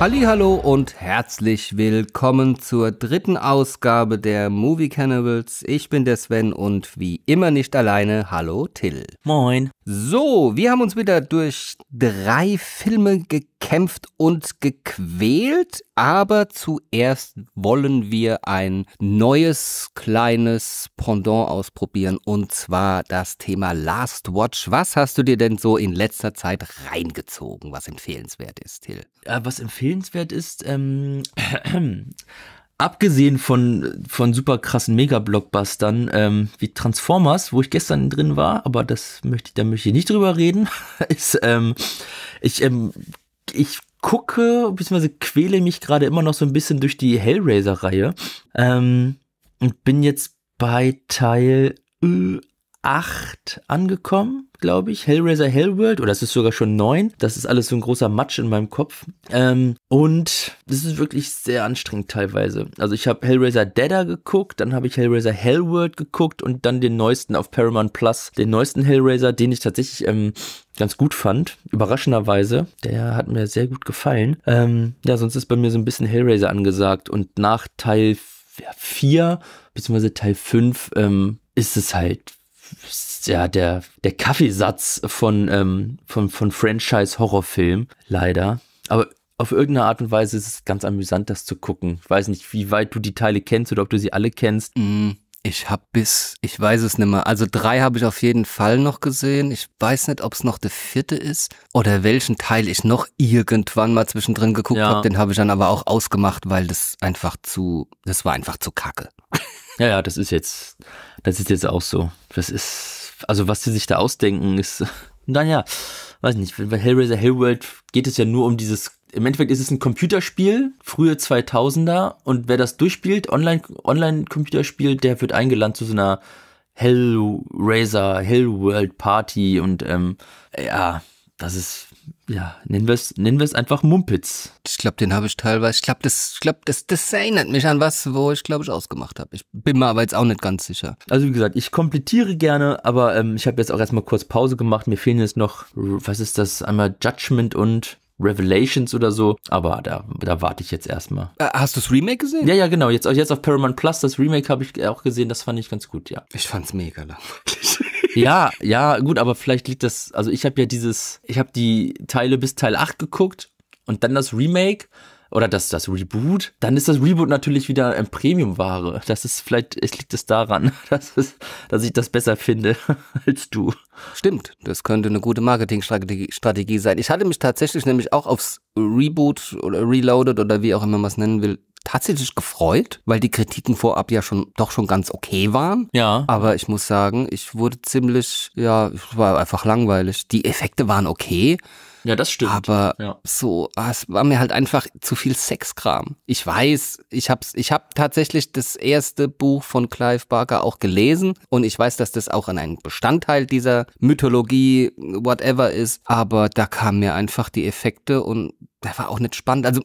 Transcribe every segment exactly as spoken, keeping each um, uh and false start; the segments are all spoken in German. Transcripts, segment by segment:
Hallihallo und herzlich willkommen zur dritten Ausgabe der Movie Cannibals. Ich bin der Sven und wie immer nicht alleine, hallo Till. Moin. So, wir haben uns wieder durch drei Filme gekämpft und gequält, aber zuerst wollen wir ein neues kleines Pendant ausprobieren und zwar das Thema Last Watch. Was hast du dir denn so in letzter Zeit reingezogen, was empfehlenswert ist, Till? Äh, was empfehlenswert Empfehlenswert ist, ähm, äh, äh, abgesehen von, von super krassen Mega-Blockbustern ähm, wie Transformers, wo ich gestern drin war, aber das möchte ich, da möchte ich nicht drüber reden, ist, ähm, ich, ähm, ich gucke, beziehungsweise quäle mich gerade immer noch so ein bisschen durch die Hellraiser-Reihe ähm, und bin jetzt bei Teil acht angekommen, glaube ich, Hellraiser Hellworld, oder es ist sogar schon neun. Das ist alles so ein großer Matsch in meinem Kopf. Ähm, und das ist wirklich sehr anstrengend teilweise. Also ich habe Hellraiser Deader geguckt, dann habe ich Hellraiser Hellworld geguckt und dann den neuesten auf Paramount Plus, den neuesten Hellraiser, den ich tatsächlich ähm, ganz gut fand, überraschenderweise. Der hat mir sehr gut gefallen. Ähm, ja, sonst ist bei mir so ein bisschen Hellraiser angesagt und nach Teil vier, beziehungsweise Teil fünf ähm, ist es halt ja, der, der Kaffeesatz von, ähm, von, von Franchise-Horrorfilm, leider. Aber auf irgendeine Art und Weise ist es ganz amüsant, das zu gucken. Ich weiß nicht, wie weit du die Teile kennst oder ob du sie alle kennst. Mm, ich hab bis, ich weiß es nicht mehr. Also drei habe ich auf jeden Fall noch gesehen. Ich weiß nicht, ob es noch der vierte ist oder welchen Teil ich noch irgendwann mal zwischendrin geguckt ja. habe. Den habe ich dann aber auch ausgemacht, weil das einfach zu, das war einfach zu kacke. Ja, ja, das ist jetzt, das ist jetzt auch so. Das ist, also was sie sich da ausdenken ist, naja, weiß nicht, bei Hellraiser Hellworld geht es ja nur um dieses, im Endeffekt ist es ein Computerspiel, frühe zweitausender, und wer das durchspielt, online, online Computerspiel, der wird eingeladen zu so einer Hellraiser Hellworld Party und, ähm, ja, das ist, ja, nennen wir es, nennen wir es einfach Mumpitz. Ich glaube, den habe ich teilweise, ich glaube, das, ich glaube, das, das erinnert mich an was, wo ich, glaube ich, ausgemacht habe. Ich bin mir aber jetzt auch nicht ganz sicher. Also wie gesagt, ich komplettiere gerne, aber ähm, ich habe jetzt auch erstmal kurz Pause gemacht. Mir fehlen jetzt noch, was ist das, einmal Judgment und Revelations oder so, aber da, da warte ich jetzt erstmal. Hast du das Remake gesehen? Ja, ja, genau, jetzt, jetzt auf Paramount Plus, das Remake habe ich auch gesehen, das fand ich ganz gut, ja. Ich fand's mega langweilig. Ja, ja, gut, aber vielleicht liegt das, also ich habe ja dieses, ich habe die Teile bis Teil acht geguckt und dann das Remake oder das, das Reboot, dann ist das Reboot natürlich wieder ein Premium-Ware. Das ist vielleicht, es liegt es daran, dass, es, dass ich das besser finde als du. Stimmt, das könnte eine gute Marketingstrategie Strategie sein. Ich hatte mich tatsächlich nämlich auch aufs Reboot oder Reloaded oder wie auch immer man es nennen will, tatsächlich gefreut, weil die Kritiken vorab ja schon doch schon ganz okay waren. Ja. Aber ich muss sagen, ich wurde ziemlich, ja, es war einfach langweilig. Die Effekte waren okay. Ja, das stimmt. Aber ja, so, es war mir halt einfach zu viel Sexkram. Ich weiß, ich hab's, ich hab tatsächlich das erste Buch von Clive Barker auch gelesen und ich weiß, dass das auch an einen Bestandteil dieser Mythologie, whatever ist. Aber da kamen mir einfach die Effekte und der war auch nicht spannend. Also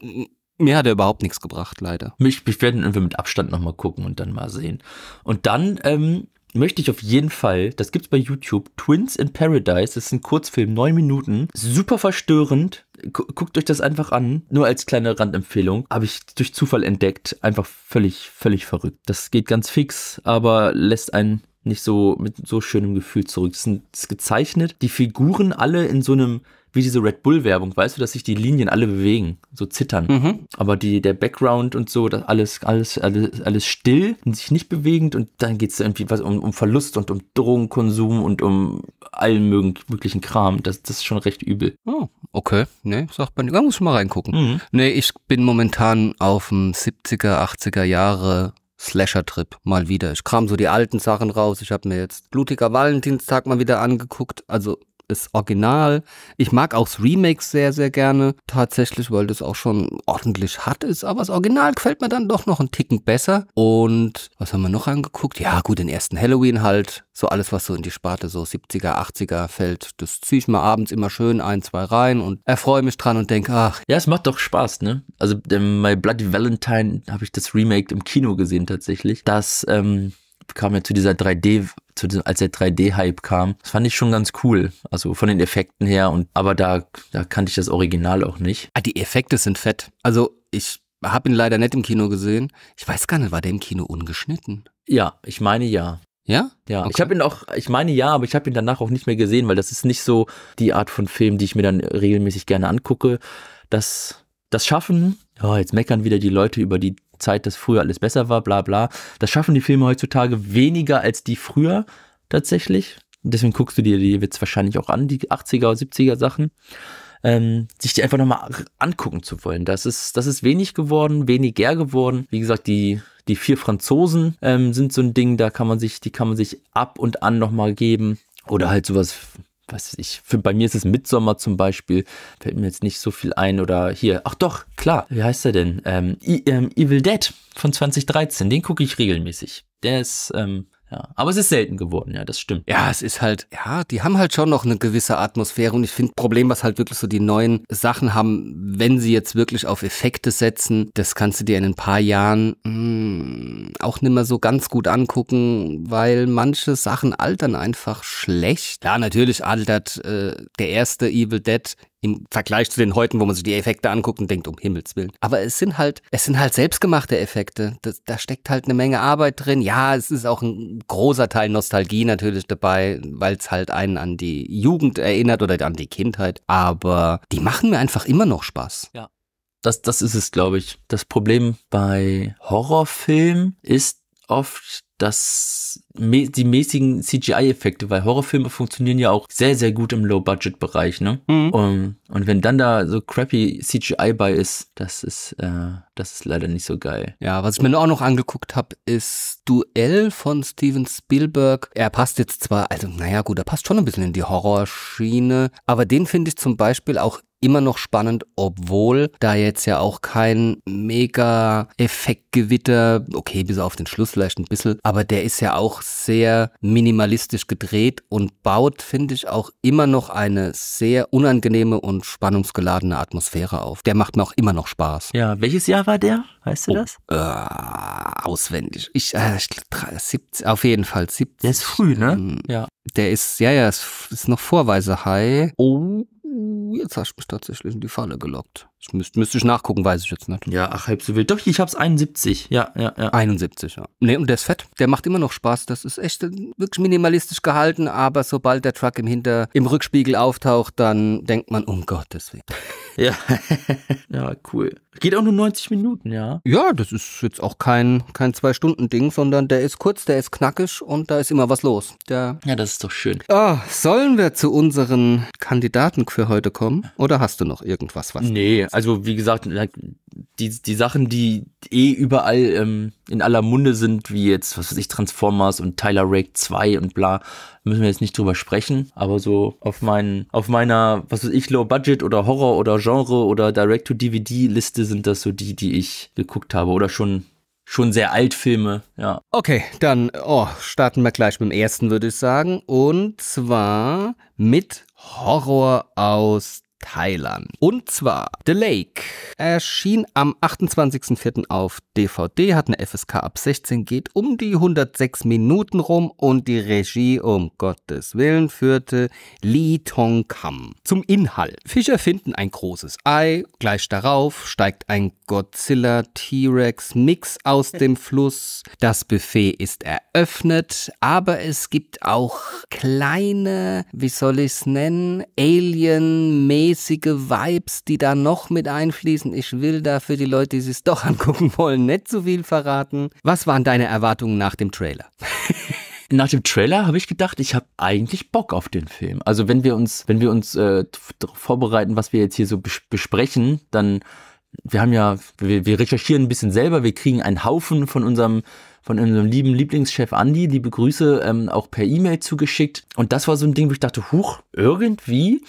mir hat er überhaupt nichts gebracht, leider. Ich, ich werde ihn irgendwie mit Abstand nochmal gucken und dann mal sehen. Und dann ähm, möchte ich auf jeden Fall, das gibt's bei YouTube, Twins in Paradise, das ist ein Kurzfilm, neun Minuten, super verstörend, guckt euch das einfach an, nur als kleine Randempfehlung, habe ich durch Zufall entdeckt, einfach völlig, völlig verrückt. Das geht ganz fix, aber lässt einen nicht so mit so schönem Gefühl zurück. Das ist gezeichnet, die Figuren alle in so einem, wie diese Red Bull-Werbung, weißt du, dass sich die Linien alle bewegen, so zittern. Mhm. Aber die, der Background und so, das alles, alles, alles, alles still und sich nicht bewegend, und dann geht es irgendwie was um, um Verlust und um Drogenkonsum und um allen möglichen Kram. Das, das ist schon recht übel. Oh, okay. Nee, sagt man, da muss ich mal reingucken. Mhm. Nee, ich bin momentan auf dem siebziger, achtziger Jahre Slasher-Trip mal wieder. Ich kram so die alten Sachen raus. Ich habe mir jetzt Blutiger Valentinstag mal wieder angeguckt. Also das Original. Ich mag auch das Remake sehr, sehr gerne. Tatsächlich, weil das auch schon ordentlich hart ist. Aber das Original gefällt mir dann doch noch einen Ticken besser. Und was haben wir noch angeguckt? Ja gut, den ersten Halloween halt. So alles, was so in die Sparte so siebziger, achtziger fällt. Das ziehe ich mal abends immer schön ein, zwei rein und erfreue mich dran und denke, ach. Ja, es macht doch Spaß, ne? Also bei Bloody Valentine habe ich das Remake im Kino gesehen tatsächlich. Das ähm, kam ja zu dieser drei D, zu diesem, als der drei D-Hype kam. Das fand ich schon ganz cool. Also von den Effekten her. Und aber da, da kannte ich das Original auch nicht. Ah, die Effekte sind fett. Also ich habe ihn leider nicht im Kino gesehen. Ich weiß gar nicht, war der im Kino ungeschnitten? Ja, ich meine ja. Ja? Ja. Okay. Ich habe ihn auch, ich meine ja, aber ich habe ihn danach auch nicht mehr gesehen, weil das ist nicht so die Art von Film, die ich mir dann regelmäßig gerne angucke. Das, das Schaffen, oh, jetzt meckern wieder die Leute über die Zeit, dass früher alles besser war, bla bla. Das schaffen die Filme heutzutage weniger als die früher tatsächlich. Deswegen guckst du dir die jetzt wahrscheinlich auch an, die achtziger, siebziger Sachen. Ähm, sich die einfach nochmal angucken zu wollen. Das ist, das ist wenig geworden, weniger geworden. Wie gesagt, die, die vier Franzosen ähm, sind so ein Ding, da kann man sich, die kann man sich ab und an nochmal geben. Oder halt sowas, weiß ich, für, bei mir ist es Mitsommer zum Beispiel, fällt mir jetzt nicht so viel ein. Oder hier, ach doch, klar, wie heißt der denn? Ähm, I, ähm, Evil Dead von zwanzig dreizehn, den gucke ich regelmäßig. Der ist, ähm, ja, aber es ist selten geworden, ja, das stimmt. Ja, es ist halt, ja, die haben halt schon noch eine gewisse Atmosphäre und ich finde, Problem, was halt wirklich so die neuen Sachen haben, wenn sie jetzt wirklich auf Effekte setzen, das kannst du dir in ein paar Jahren mh, auch nicht mehr so ganz gut angucken, weil manche Sachen altern einfach schlecht. Ja, natürlich altert äh, der erste Evil Dead im Vergleich zu den heutigen, wo man sich die Effekte anguckt und denkt, um Himmels Willen. Aber es sind halt, es sind halt selbstgemachte Effekte. Das, da steckt halt eine Menge Arbeit drin. Ja, es ist auch ein großer Teil Nostalgie natürlich dabei, weil es halt einen an die Jugend erinnert oder an die Kindheit. Aber die machen mir einfach immer noch Spaß. Ja, das, das ist es, glaube ich. Das Problem bei Horrorfilmen ist oft das, die mäßigen C G I-Effekte, weil Horrorfilme funktionieren ja auch sehr, sehr gut im Low-Budget-Bereich, ne? Mhm. Um, und wenn dann da so crappy C G I bei ist, das ist, äh, das ist leider nicht so geil. Ja, was ich mir auch noch angeguckt habe, ist Duell von Steven Spielberg. Er passt jetzt zwar, also naja gut, er passt schon ein bisschen in die Horrorschiene, aber den finde ich zum Beispiel auch immer noch spannend, obwohl da jetzt ja auch kein mega Effektgewitter, okay, bis auf den Schluss vielleicht ein bisschen, aber der ist ja auch sehr minimalistisch gedreht und baut, finde ich, auch immer noch eine sehr unangenehme und spannungsgeladene Atmosphäre auf. Der macht mir auch immer noch Spaß. Ja, welches Jahr war der? Weißt du oh, das? Äh, auswendig. Ich, äh, ich siebzig, auf jeden Fall siebzig. Der ist früh, ne? Ähm, ja. Der ist, ja, ja, ist, ist noch Vorweise High. Oh, jetzt hast du mich tatsächlich in die Falle gelockt. Ich müsste, müsste ich nachgucken, weiß ich jetzt nicht. Ja, ach, halb so wild. Doch, ich hab's einundsiebzig. Ja, ja, ja. einundsiebzig, ja. Nee, und der ist fett. Der macht immer noch Spaß. Das ist echt wirklich minimalistisch gehalten, aber sobald der Truck im Hinter, im Rückspiegel auftaucht, dann denkt man, um Gottes Willen. Ja. Ja, cool. Geht auch nur neunzig Minuten, ja. Ja, das ist jetzt auch kein, kein Zwei-Stunden-Ding, sondern der ist kurz, der ist knackig und da ist immer was los. Der ja, das ist doch schön. Oh, sollen wir zu unseren Kandidaten für heute kommen? Oder hast du noch irgendwas? Was nee, also wie gesagt, die, die Sachen, die eh überall ähm, in aller Munde sind, wie jetzt, was weiß ich, Transformers und Tyler Rake zwei und bla, müssen wir jetzt nicht drüber sprechen, aber so auf meinen, auf meiner, was weiß ich, Low-Budget oder Horror oder Genre oder Direct-to-D V D-Liste sind das so die, die ich geguckt habe oder schon, schon sehr alt Filme, ja. Okay, dann oh, starten wir gleich mit dem ersten, würde ich sagen, und zwar mit Horror aus Thailand. Und zwar The Lake. Erschien am achtundzwanzigsten vierten auf D V D, hat eine F S K ab sechzehn, geht um die hundertsechs Minuten rum und die Regie, um Gottes Willen, führte Lee Tong-Kam. Zum Inhalt. Fischer finden ein großes Ei, gleich darauf steigt ein Godzilla-T-Rex-Mix aus dem Fluss. Das Buffet ist eröffnet, aber es gibt auch kleine, wie soll ich es nennen, Alien-mäßige Vibes, die da noch mit einfließen. Ich will da für die Leute, die es doch angucken wollen, nicht zu viel verraten. Was waren deine Erwartungen nach dem Trailer? Nach dem Trailer habe ich gedacht, ich habe eigentlich Bock auf den Film. Also wenn wir uns, wenn wir uns äh, vorbereiten, was wir jetzt hier so bes- besprechen, dann wir haben ja, wir, wir recherchieren ein bisschen selber, wir kriegen einen Haufen von unserem, von unserem lieben Lieblingschef Andi, liebe Grüße, ähm, auch per E-Mail zugeschickt. Und das war so ein Ding, wo ich dachte, huch, irgendwie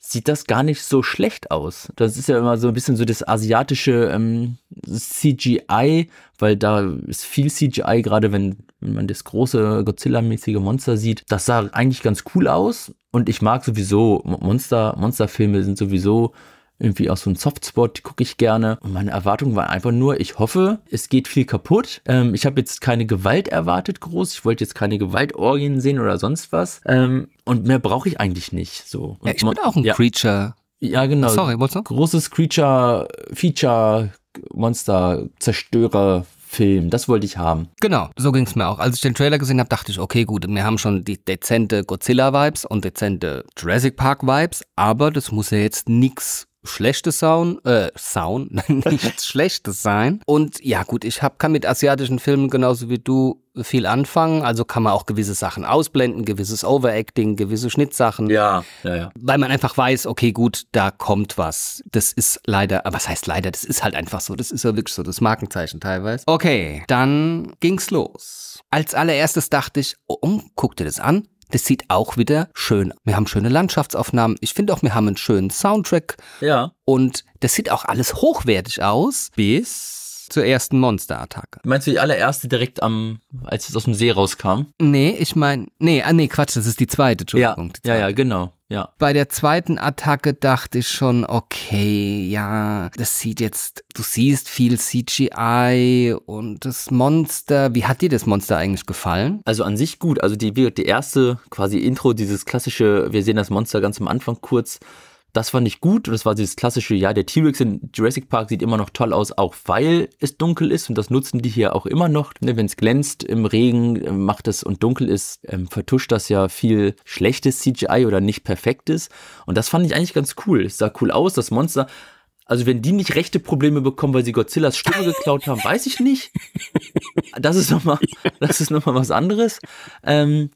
sieht das gar nicht so schlecht aus. Das ist ja immer so ein bisschen so das asiatische ähm, C G I, weil da ist viel C G I, gerade wenn, wenn man das große Godzilla-mäßige Monster sieht. Das sah eigentlich ganz cool aus und ich mag sowieso, Monster, Monsterfilme sind sowieso irgendwie auch so ein Softspot, die gucke ich gerne. Und meine Erwartungen waren einfach nur, ich hoffe, es geht viel kaputt. Ähm, ich habe jetzt keine Gewalt erwartet groß. Ich wollte jetzt keine Gewaltorgien sehen oder sonst was. Ähm, und mehr brauche ich eigentlich nicht. So. Und ja, ich bin auch ein ja. Creature. Ja, genau. Sorry, wolltest du? Großes Creature, Feature, Monster, Zerstörer. Film, das wollte ich haben. Genau, so ging es mir auch. Als ich den Trailer gesehen habe, dachte ich, okay, gut, wir haben schon die dezente Godzilla-Vibes und dezente Jurassic Park-Vibes, aber das muss ja jetzt nichts Schlechtes Sound, äh, Sound, nichts Schlechtes sein. Und ja gut, ich hab, kann mit asiatischen Filmen genauso wie du viel anfangen, also kann man auch gewisse Sachen ausblenden, gewisses Overacting, gewisse Schnittsachen. Ja, ja, ja. Weil man einfach weiß, okay, gut, da kommt was. Das ist leider, aber was heißt leider, das ist halt einfach so, das ist ja wirklich so, das Markenzeichen teilweise. Okay, dann ging's los. Als allererstes dachte ich, oh, oh guck dir das an. Das sieht auch wieder schön aus. Wir haben schöne Landschaftsaufnahmen. Ich finde auch, wir haben einen schönen Soundtrack. Ja. Und das sieht auch alles hochwertig aus, bis zur ersten Monsterattacke. Meinst du die allererste direkt am, als es aus dem See rauskam? Nee, ich meine, nee, ah nee, Quatsch, das ist die zweite, Entschuldigung. Ja, die zweite. Ja, ja, genau. Ja. Bei der zweiten Attacke dachte ich schon, okay, ja, das sieht jetzt, du siehst viel C G I und das Monster. Wie hat dir das Monster eigentlich gefallen? Also an sich gut. Also die, die erste quasi Intro, dieses klassische, wir sehen das Monster ganz am Anfang kurz, das fand ich gut. Und das war dieses klassische, ja, der T-Rex in Jurassic Park sieht immer noch toll aus, auch weil es dunkel ist. Und das nutzen die hier auch immer noch. Ne, wenn es glänzt im Regen, macht es und dunkel ist, ähm, vertuscht das ja viel schlechtes C G I oder nicht perfektes. Und das fand ich eigentlich ganz cool. Es sah cool aus, das Monster. Also wenn die nicht rechte Probleme bekommen, weil sie Godzillas Stimme geklaut haben, weiß ich nicht. Das ist nochmal, das ist nochmal was anderes. Ähm,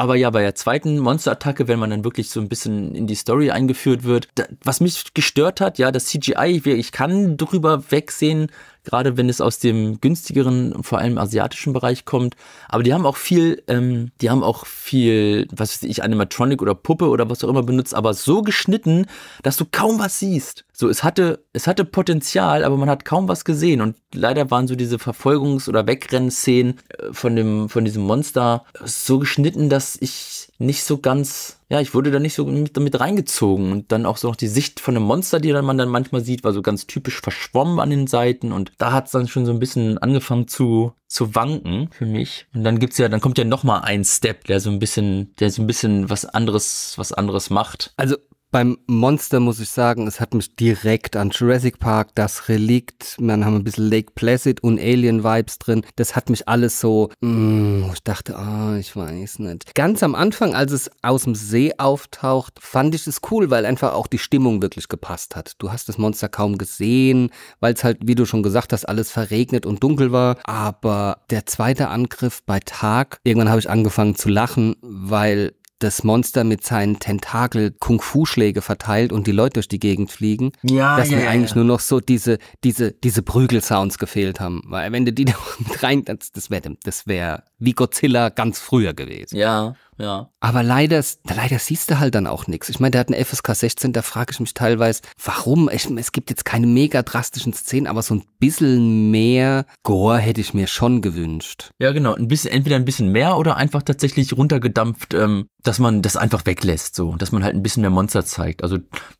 Aber ja, bei der zweiten Monsterattacke, wenn man dann wirklich so ein bisschen in die Story eingeführt wird, da, was mich gestört hat, ja, das C G I, ich kann drüber wegsehen, gerade wenn es aus dem günstigeren, vor allem asiatischen Bereich kommt. Aber die haben auch viel, ähm, die haben auch viel, was weiß ich, Animatronic oder Puppe oder was auch immer benutzt, aber so geschnitten, dass du kaum was siehst. So, es hatte, es hatte Potenzial, aber man hat kaum was gesehen. Und leider waren so diese Verfolgungs- oder Wegrennszenen von dem, von diesem Monster so geschnitten, dass ich nicht so ganz, ja, ich wurde da nicht so mit, damit reingezogen. Und dann auch so noch die Sicht von einem Monster, die dann man dann manchmal sieht, war so ganz typisch verschwommen an den Seiten. Und da hat es dann schon so ein bisschen angefangen zu, zu wanken für mich. Und dann gibt's ja, dann kommt ja nochmal ein Step, der so ein bisschen, der so ein bisschen was anderes, was anderes macht. Also, beim Monster muss ich sagen, es hat mich direkt an Jurassic Park, das Relikt, dann haben wir ein bisschen Lake Placid und Alien-Vibes drin. Das hat mich alles so, mm, ich dachte, ah, oh, ich weiß nicht. Ganz am Anfang, als es aus dem See auftaucht, fand ich es cool, weil einfach auch die Stimmung wirklich gepasst hat. Du hast das Monster kaum gesehen, weil es halt, wie du schon gesagt hast, alles verregnet und dunkel war. Aber der zweite Angriff bei Tag, irgendwann habe ich angefangen zu lachen, weil das Monster mit seinen Tentakel Kung-Fu-Schläge verteilt und die Leute durch die Gegend fliegen, ja, dass ja, mir ja, eigentlich ja. nur noch so diese, diese, diese Prügel-Sounds gefehlt haben. Weil wenn du die noch mit rein, das, das wäre das wär wie Godzilla ganz früher gewesen. Ja, ja. Aber leider, leider siehst du halt dann auch nichts. Ich meine, der hat eine F S K sechzehn, da frage ich mich teilweise, warum? Ich, es gibt jetzt keine mega drastischen Szenen, aber so ein bisschen mehr Gore hätte ich mir schon gewünscht. Ja, genau. Ein bisschen, entweder ein bisschen mehr oder einfach tatsächlich runtergedampft, ähm, dass man das einfach weglässt, so, dass man halt ein bisschen mehr Monster zeigt. Also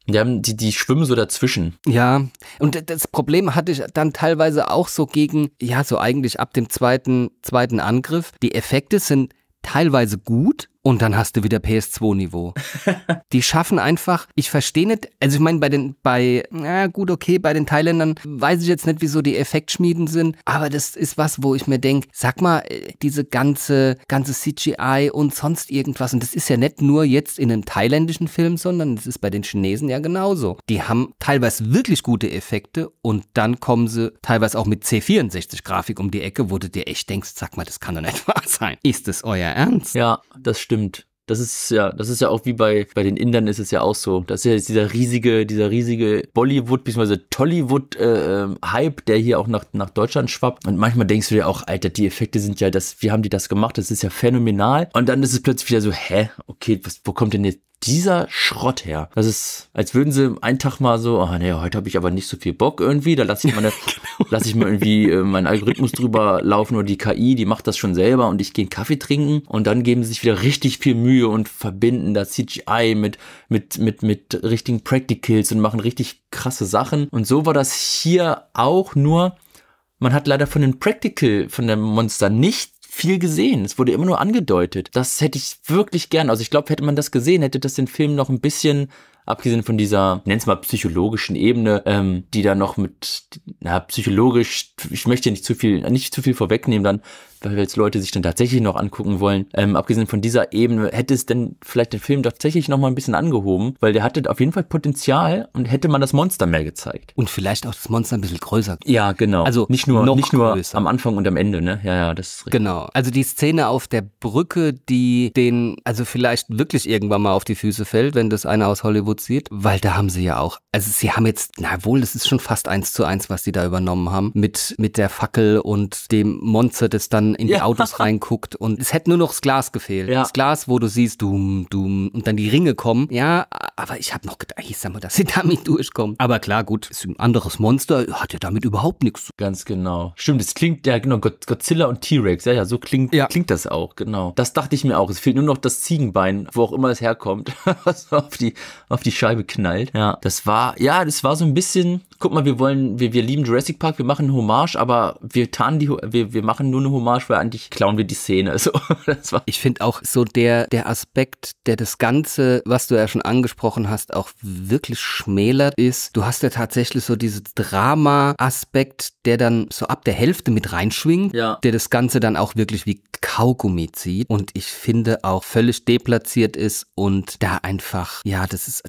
die, haben, die, die schwimmen so dazwischen. Ja, und das Problem hatte ich dann teilweise auch so gegen, ja, so eigentlich ab dem zweiten, zweiten Angriff. Die Effekte sind teilweise gut und dann hast du wieder P S zwei Niveau. Die schaffen einfach, ich verstehe nicht, also ich meine bei den, bei, na gut, okay, bei den Thailändern weiß ich jetzt nicht, wieso die Effektschmieden sind, aber das ist was, wo ich mir denke, sag mal, diese ganze, ganze C G I und sonst irgendwas, und das ist ja nicht nur jetzt in einem thailändischen Film, sondern das ist bei den Chinesen ja genauso. Die haben teilweise wirklich gute Effekte und dann kommen sie teilweise auch mit C vierundsechzig Grafik um die Ecke, wo du dir echt denkst, sag mal, das kann doch nicht wahr sein. Ist das euer Ernst? Ja, das stimmt. Das ist ja, das ist ja auch wie bei, bei den Indern ist es ja auch so. Das ist ja jetzt dieser riesige, dieser riesige Bollywood- bzw. Tollywood-Hype, äh, der hier auch nach, nach Deutschland schwappt. Und manchmal denkst du dir auch, Alter, die Effekte sind ja, das, wie haben die das gemacht? Das ist ja phänomenal. Und dann ist es plötzlich wieder so, hä? Okay, was, wo kommt denn jetzt dieser Schrott her? Das ist, als würden sie einen Tag mal so, ah, nee, heute habe ich aber nicht so viel Bock irgendwie, da lasse ich meine, genau. lasse ich mal irgendwie äh, meinen Algorithmus drüber laufen oder die K I, die macht das schon selber und ich gehe einen Kaffee trinken und dann geben sie sich wieder richtig viel Mühe und verbinden das C G I mit, mit, mit, mit richtigen Practicals und machen richtig krasse Sachen. Und so war das hier auch, nur man hat leider von den Practical, von dem Monster nicht viel gesehen. Es wurde immer nur angedeutet. Das hätte ich wirklich gern. Also ich glaube, hätte man das gesehen, hätte das den Film noch ein bisschen, abgesehen von dieser, nenn's mal psychologischen Ebene, ähm, die da noch mit, na, psychologisch, ich möchte nicht zu viel, nicht zu viel vorwegnehmen dann, weil jetzt Leute sich dann tatsächlich noch angucken wollen. Ähm, abgesehen von dieser Ebene hätte es dann vielleicht den Film tatsächlich noch mal ein bisschen angehoben, weil der hatte auf jeden Fall Potenzial und hätte man das Monster mehr gezeigt. Und vielleicht auch das Monster ein bisschen größer. Ja, genau. Also nicht nur, noch nicht nur am Anfang und am Ende, ne? Ja, ja, das ist richtig. Genau. Also die Szene auf der Brücke, die den, also vielleicht wirklich irgendwann mal auf die Füße fällt, wenn das einer aus Hollywood sieht, weil da haben sie ja auch, also sie haben jetzt, na wohl, das ist schon fast eins zu eins, was die da übernommen haben, mit, mit der Fackel und dem Monster, das dann in die ja. Autos reinguckt und es hätte nur noch das Glas gefehlt. Ja. Das Glas, wo du siehst, dumm, dumm und dann die Ringe kommen. Ja, aber ich habe noch gedacht, ich sag mal, dass sie damit durchkommen. Aber klar, gut, ist ein anderes Monster, hat ja damit überhaupt nichts. Ganz genau. Stimmt, das klingt, ja genau, Godzilla und T-Rex, ja, ja, so klingt, ja. klingt das auch, genau. Das dachte ich mir auch. Es fehlt nur noch das Ziegenbein, wo auch immer es herkommt, was auf die, auf die Scheibe knallt. Ja, das war, ja, das war so ein bisschen, guck mal, wir wollen, wir, wir lieben Jurassic Park, wir machen Hommage, aber wir tarnen die, wir, wir machen nur eine Hommage, weil eigentlich klauen wir die Szene. Also, das war ich finde auch so der, der Aspekt, der das Ganze, was du ja schon angesprochen hast, auch wirklich schmälert ist. Du hast ja tatsächlich so diesen Drama-Aspekt, der dann so ab der Hälfte mit reinschwingt, ja. der das Ganze dann auch wirklich wie Kaugummi zieht und ich finde auch völlig deplatziert ist und da einfach, ja, das ist,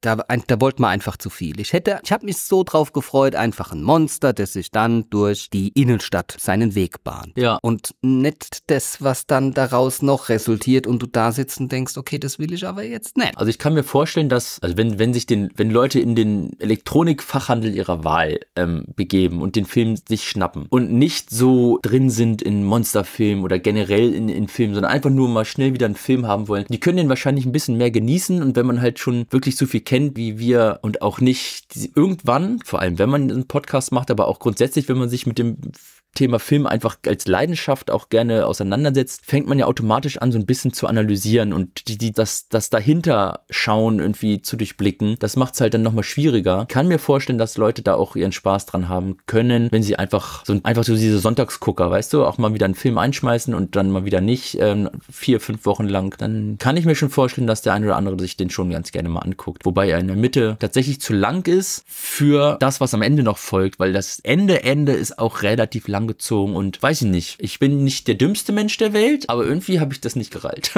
da, da wollte man einfach zu viel. Ich hätte, ich habe mich so drauf gefreut, einfach ein Monster, das sich dann durch die Innenstadt seinen Weg bahnt. Ja. Und nicht das, was dann daraus noch resultiert und du da sitzt und denkst, okay, das will ich aber jetzt nicht. Also ich kann mir vorstellen, dass, also wenn, wenn sich den, wenn Leute in den Elektronikfachhandel ihrer Wahl ähm, begeben und den Film sich schnappen und nicht so drin sind in Monsterfilmen oder generell in, in Filmen, sondern einfach nur mal schnell wieder einen Film haben wollen, die können den wahrscheinlich ein bisschen mehr genießen und wenn man halt schon wirklich so viel kennt wie wir und auch nicht irgendwann, vor allem wenn man einen Podcast macht, aber auch grundsätzlich, wenn man sich mit dem Thema Film einfach als Leidenschaft auch gerne auseinandersetzt, fängt man ja automatisch an, so ein bisschen zu analysieren und die, die das, das dahinter schauen irgendwie zu durchblicken. Das macht es halt dann nochmal schwieriger. Ich kann mir vorstellen, dass Leute da auch ihren Spaß dran haben können, wenn sie einfach so, einfach so diese Sonntagsgucker, weißt du, auch mal wieder einen Film einschmeißen und dann mal wieder nicht ähm, vier, fünf Wochen lang. Dann kann ich mir schon vorstellen, dass der eine oder andere sich den schon ganz gerne mal anguckt. Wobei er in der Mitte tatsächlich zu lang ist für das, was am Ende noch folgt, weil das Ende, Ende ist auch relativ lang gezogen und weiß ich nicht. Ich bin nicht der dümmste Mensch der Welt, aber irgendwie habe ich das nicht gerallt.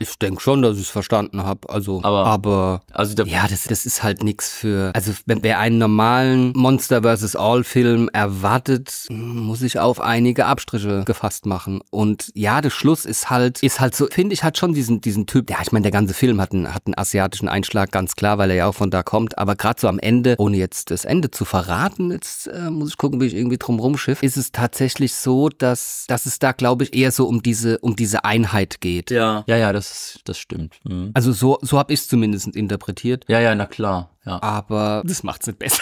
Ich denke schon, dass ich es verstanden habe. Also, aber, aber also da, ja, das, das ist halt nichts für, also wenn wer einen normalen Monster versus. All-Film erwartet, muss ich auf einige Abstriche gefasst machen. Und ja, der Schluss ist halt, ist halt so, finde ich, hat schon diesen, diesen Typ, ja, ich meine, der ganze Film hat einen, hat einen asiatischen Einschlag, ganz klar, weil er ja auch von da kommt, aber gerade so am Ende, ohne jetzt das Ende zu verraten, jetzt äh, muss ich gucken, wie ich irgendwie drum rumschiff, ist es tatsächlich so, dass, dass es da, glaube ich, eher so um diese, um diese Einheit geht. Ja, ja, ja, das, das stimmt. Mhm. Also so, so habe ich es zumindest interpretiert. Ja, ja, na klar. Ja. Aber das macht's nicht besser.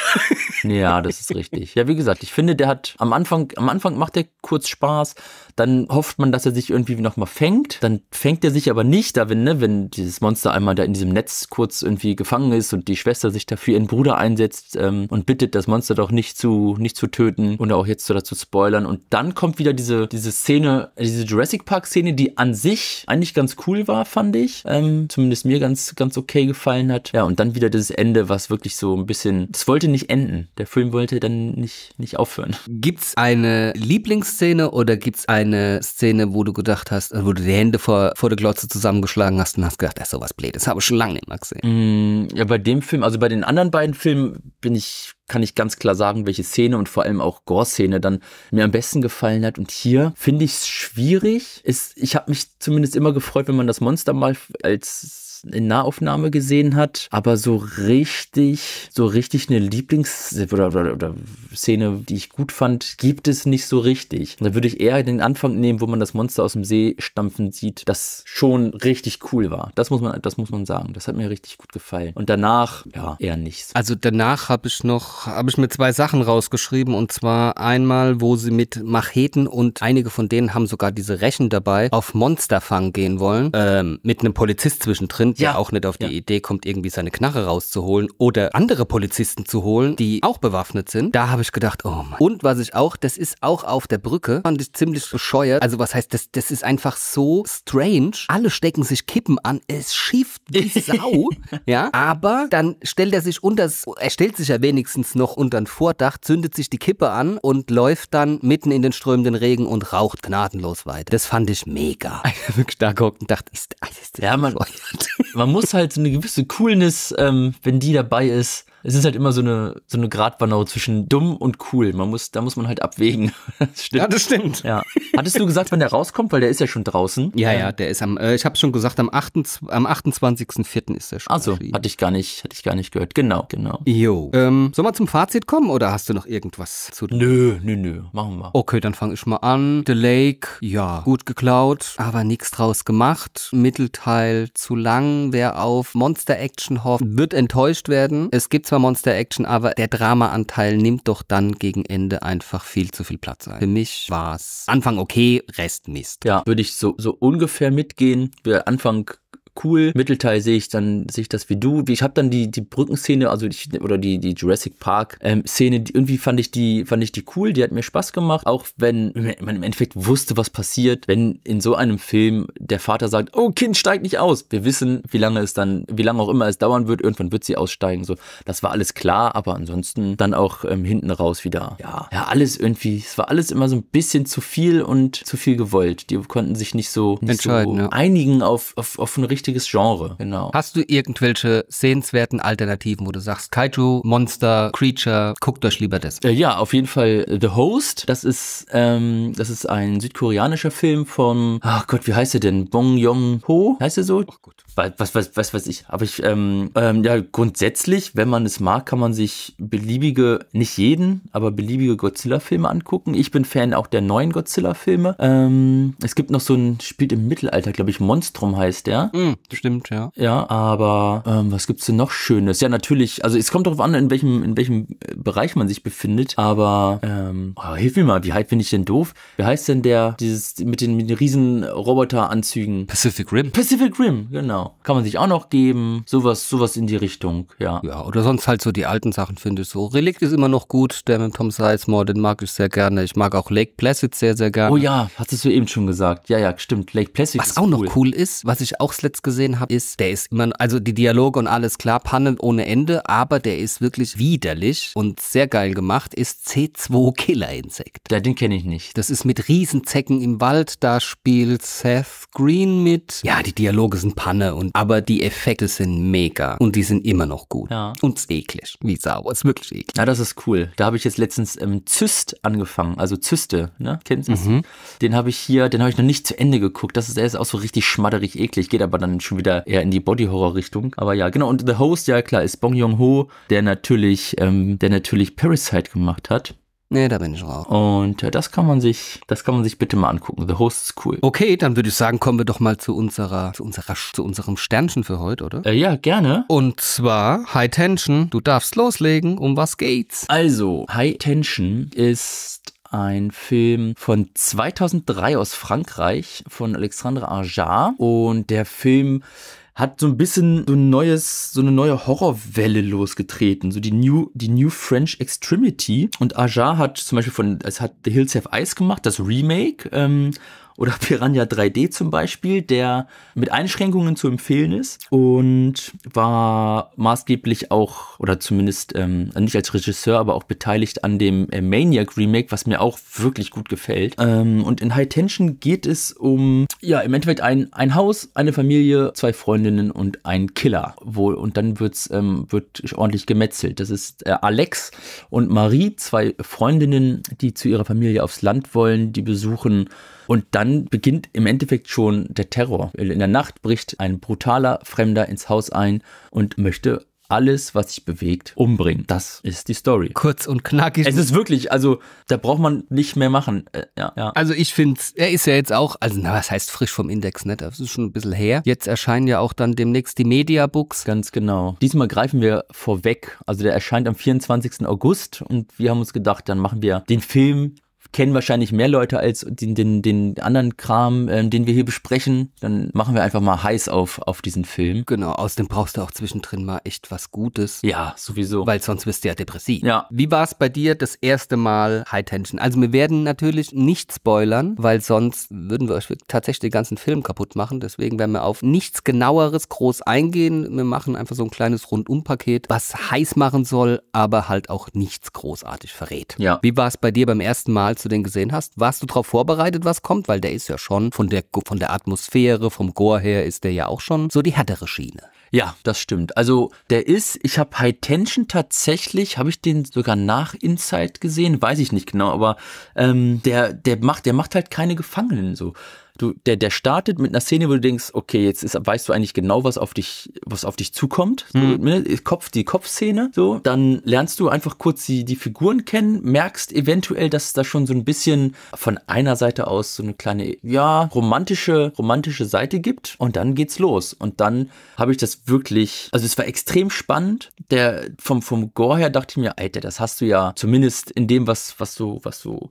Ja, das ist richtig. Ja, wie gesagt, ich finde, der hat am Anfang, am Anfang macht er kurz Spaß, dann hofft man, dass er sich irgendwie nochmal fängt, dann fängt er sich aber nicht, da wenn, ne, wenn dieses Monster einmal da in diesem Netz kurz irgendwie gefangen ist und die Schwester sich dafür ihren Bruder einsetzt ähm, und bittet, das Monster doch nicht zu, nicht zu töten und auch jetzt so dazu spoilern. Und dann kommt wieder diese, diese Szene, diese Jurassic Park Szene, die an sich eigentlich ganz cool war, fand ich. Ähm, zumindest mir ganz, ganz okay gefallen hat. Ja, und dann wieder dieses Ende, was wirklich so ein bisschen, es wollte nicht enden. Der Film wollte dann nicht, nicht aufhören. Gibt's eine Lieblingsszene oder gibt's eine Szene, wo du gedacht hast, wo du die Hände vor, vor der Glotze zusammengeschlagen hast und hast gedacht, das ist sowas Blödes, habe ich schon lange nicht mehr gesehen. Mm, ja, bei dem Film, also bei den anderen beiden Filmen bin ich, kann ich ganz klar sagen, welche Szene und vor allem auch Gore-Szene dann mir am besten gefallen hat. Und hier finde ich es schwierig. Es, ich habe mich zumindest immer gefreut, wenn man das Monster mal als in Nahaufnahme gesehen hat, aber so richtig, so richtig eine Lieblings- oder, oder, oder Szene, die ich gut fand, gibt es nicht so richtig. Da würde ich eher den Anfang nehmen, wo man das Monster aus dem See stampfen sieht, das schon richtig cool war. Das muss man, das muss man sagen. Das hat mir richtig gut gefallen. Und danach, ja, eher nichts. Also danach habe ich noch, habe ich mir zwei Sachen rausgeschrieben, und zwar einmal, wo sie mit Macheten, und einige von denen haben sogar diese Rechen dabei, auf Monsterfang gehen wollen, ähm, mit einem Polizist zwischendrin, der ja auch nicht auf die ja. Idee kommt, irgendwie seine Knarre rauszuholen oder andere Polizisten zu holen, die auch bewaffnet sind. Da habe ich gedacht, oh Mann. Und was ich auch, das ist auch auf der Brücke, fand ich ziemlich bescheuert. Also was heißt, das, das ist einfach so strange. Alle stecken sich Kippen an, es schieft wie Sau. Ja, aber dann stellt er sich unter, er stellt sich ja wenigstens noch unter den Vordach, zündet sich die Kippe an und läuft dann mitten in den strömenden Regen und raucht gnadenlos weiter. Das fand ich mega. Ich habe wirklich da gehockt und dachte, ist das, ist das ja, man, man muss halt so eine gewisse Coolness, ähm, wenn die dabei ist. Es ist halt immer so eine, so eine Gratwanderung zwischen dumm und cool. Man muss, da muss man halt abwägen. Das stimmt. Ja, das stimmt. Ja. Hattest du gesagt, wann der rauskommt? Weil der ist ja schon draußen. Ja, ja, der ist am, äh, ich habe schon gesagt, am, am achtundzwanzigsten vierten ist der schon. Ach so, hatte ich gar nicht, hatte ich gar nicht gehört. Genau, genau. Jo. Ähm, sollen wir zum Fazit kommen oder hast du noch irgendwas zu tun? Nö, nö, nö. Machen wir. Okay, dann fange ich mal an. The Lake, ja, gut geklaut, aber nichts draus gemacht. Mittelteil zu lang. Wer auf Monster-Action hofft, wird enttäuscht werden. Es gibt zwar Monster-Action, aber der Drama-Anteil nimmt doch dann gegen Ende einfach viel zu viel Platz ein. Für mich war es Anfang okay, Rest Mist. Ja, würde ich so, so ungefähr mitgehen. Der Anfang cool, Mittelteil sehe ich dann, sehe ich das wie du. Ich habe dann die, die Brückenszene, also ich, oder die, die Jurassic Park ähm, Szene, die, irgendwie fand ich die, fand ich die cool, die hat mir Spaß gemacht, auch wenn man im Endeffekt wusste, was passiert, wenn in so einem Film der Vater sagt, oh Kind, steig nicht aus. Wir wissen, wie lange es dann, wie lange auch immer es dauern wird, irgendwann wird sie aussteigen, so. Das war alles klar, aber ansonsten dann auch ähm, hinten raus wieder, ja, ja, alles irgendwie, es war alles immer so ein bisschen zu viel und zu viel gewollt. Die konnten sich nicht so, nicht so ja. einigen auf, auf, auf eine richtige Genre, genau. Hast du irgendwelche sehenswerten Alternativen, wo du sagst, Kaiju, Monster, Creature, guckt euch lieber das? Äh, ja, auf jeden Fall The Host. Das ist, ähm, das ist ein südkoreanischer Film von, ach Gott, wie heißt er denn? Bong Joon-ho? Heißt er so? Ach gut. Was, was, was weiß ich. Aber ich, ähm, ähm, ja, grundsätzlich, wenn man es mag, kann man sich beliebige, nicht jeden, aber beliebige Godzilla-Filme angucken. Ich bin Fan auch der neuen Godzilla-Filme. Ähm, es gibt noch so ein, spielt im Mittelalter, glaube ich, Monstrum heißt der. Mhm. Stimmt, ja. Ja, aber ähm, was gibt's denn noch Schönes? Ja, natürlich, also es kommt darauf an, in welchem, in welchem Bereich man sich befindet, aber ähm, oh, hilf mir mal, wie halt bin ich denn doof? Wie heißt denn der, dieses mit den, mit den riesen Roboteranzügen? Pacific Rim. Pacific Rim, genau. Kann man sich auch noch geben, sowas, sowas in die Richtung, ja. Ja, oder sonst halt so die alten Sachen, finde ich so. Relikt ist immer noch gut, der mit Tom Sizemore, den mag ich sehr gerne. Ich mag auch Lake Placid sehr, sehr gerne. Oh ja, hattest du eben schon gesagt. Ja, ja, stimmt, Lake Placid was ist auch cool. Noch cool ist, was ich auch letztes gesehen habe, ist, der ist immer, also die Dialoge und alles klar, Pannen ohne Ende, aber der ist wirklich widerlich und sehr geil gemacht, ist C zwei Killer-Insekt. Ja, den kenne ich nicht. Das ist mit Riesenzecken im Wald, da spielt Seth Green mit. Ja, die Dialoge sind Panne, und, aber die Effekte sind mega und die sind immer noch gut. Ja. Und ist eklig, wie sauber, ist wirklich eklig. Ja, das ist cool. Da habe ich jetzt letztens ähm, Zyst angefangen, also Zyste, ne? Kennst du das? Mhm. Den habe ich hier, den habe ich noch nicht zu Ende geguckt. Das ist, er ist auch so richtig schmadderig eklig, geht aber dann schon wieder eher in die Body-Horror-Richtung. Aber ja, genau. Und The Host, ja klar, ist Bong Joon-ho, der natürlich, ähm, der natürlich Parasite gemacht hat. Nee, da bin ich raus. Und äh, das kann man sich, das kann man sich bitte mal angucken. The Host ist cool. Okay, dann würde ich sagen, kommen wir doch mal zu unserer, zu unserer, zu unserem Sternchen für heute, oder? Äh, ja, gerne. Und zwar High Tension. Du darfst loslegen. Um was geht's? Also, High Tension ist ein Film von zweitausenddrei aus Frankreich von Alexandre Aja, und der Film hat so ein bisschen so ein neues, so eine neue Horrorwelle losgetreten, so die New, die New French Extremity. Und Aja hat zum Beispiel von, es hat The Hills Have Eyes gemacht, das Remake, ähm, oder Piranha drei D zum Beispiel, der mit Einschränkungen zu empfehlen ist und war maßgeblich auch, oder zumindest ähm, nicht als Regisseur, aber auch beteiligt an dem äh, Maniac Remake, was mir auch wirklich gut gefällt. Ähm, und in High Tension geht es um, ja, im Endeffekt ein, ein Haus, eine Familie, zwei Freundinnen und ein Killer. Wo, und dann wird's, ähm, wird ordentlich gemetzelt. Das ist äh, Alex und Marie, zwei Freundinnen, die zu ihrer Familie aufs Land wollen, die besuchen. Und dann beginnt im Endeffekt schon der Terror. In der Nacht bricht ein brutaler Fremder ins Haus ein und möchte alles, was sich bewegt, umbringen. Das ist die Story. Kurz und knackig. Es ist wirklich, also da braucht man nicht mehr machen. Äh, ja, ja. Also ich finde, er ist ja jetzt auch, also na, was heißt frisch vom Index, ne? Das ist schon ein bisschen her. Jetzt erscheinen ja auch dann demnächst die Media-Books. Ganz genau. Diesmal greifen wir vorweg. Also der erscheint am vierundzwanzigsten August und wir haben uns gedacht, dann machen wir den Film. Kennen wahrscheinlich mehr Leute als den, den, den anderen Kram, ähm, den wir hier besprechen. Dann machen wir einfach mal heiß auf, auf diesen Film. Genau, außerdem brauchst du auch zwischendrin mal echt was Gutes. Ja, sowieso. Weil sonst wirst du ja depressiv. Ja. Wie war es bei dir das erste Mal High Tension? Also wir werden natürlich nicht spoilern, weil sonst würden wir euch tatsächlich den ganzen Film kaputt machen. Deswegen werden wir auf nichts Genaueres groß eingehen. Wir machen einfach so ein kleines Rundum-Paket, was heiß machen soll, aber halt auch nichts großartig verrät. Ja. Wie war es bei dir beim ersten Mal, du den gesehen hast? Warst du darauf vorbereitet, was kommt? Weil der ist ja schon von der, von der Atmosphäre, vom Gore her ist der ja auch schon so die härtere Schiene. Ja, das stimmt. Also der ist, ich habe High Tension tatsächlich, habe ich den sogar nach Insight gesehen? Weiß ich nicht genau, aber ähm, der, der, macht, der macht halt keine Gefangenen so. Du, der, der startet mit einer Szene, wo du denkst, okay, jetzt ist, weißt du eigentlich genau, was auf dich, was auf dich zukommt. Mhm. So, Kopf, die Kopfszene. So. Dann lernst du einfach kurz die, die Figuren kennen, merkst eventuell, dass da schon so ein bisschen von einer Seite aus so eine kleine, ja, romantische, romantische Seite gibt. Und dann geht's los. Und dann habe ich das wirklich, also es war extrem spannend. Der, vom, vom Gore her dachte ich mir, Alter, das hast du ja zumindest in dem, was, was du, was du,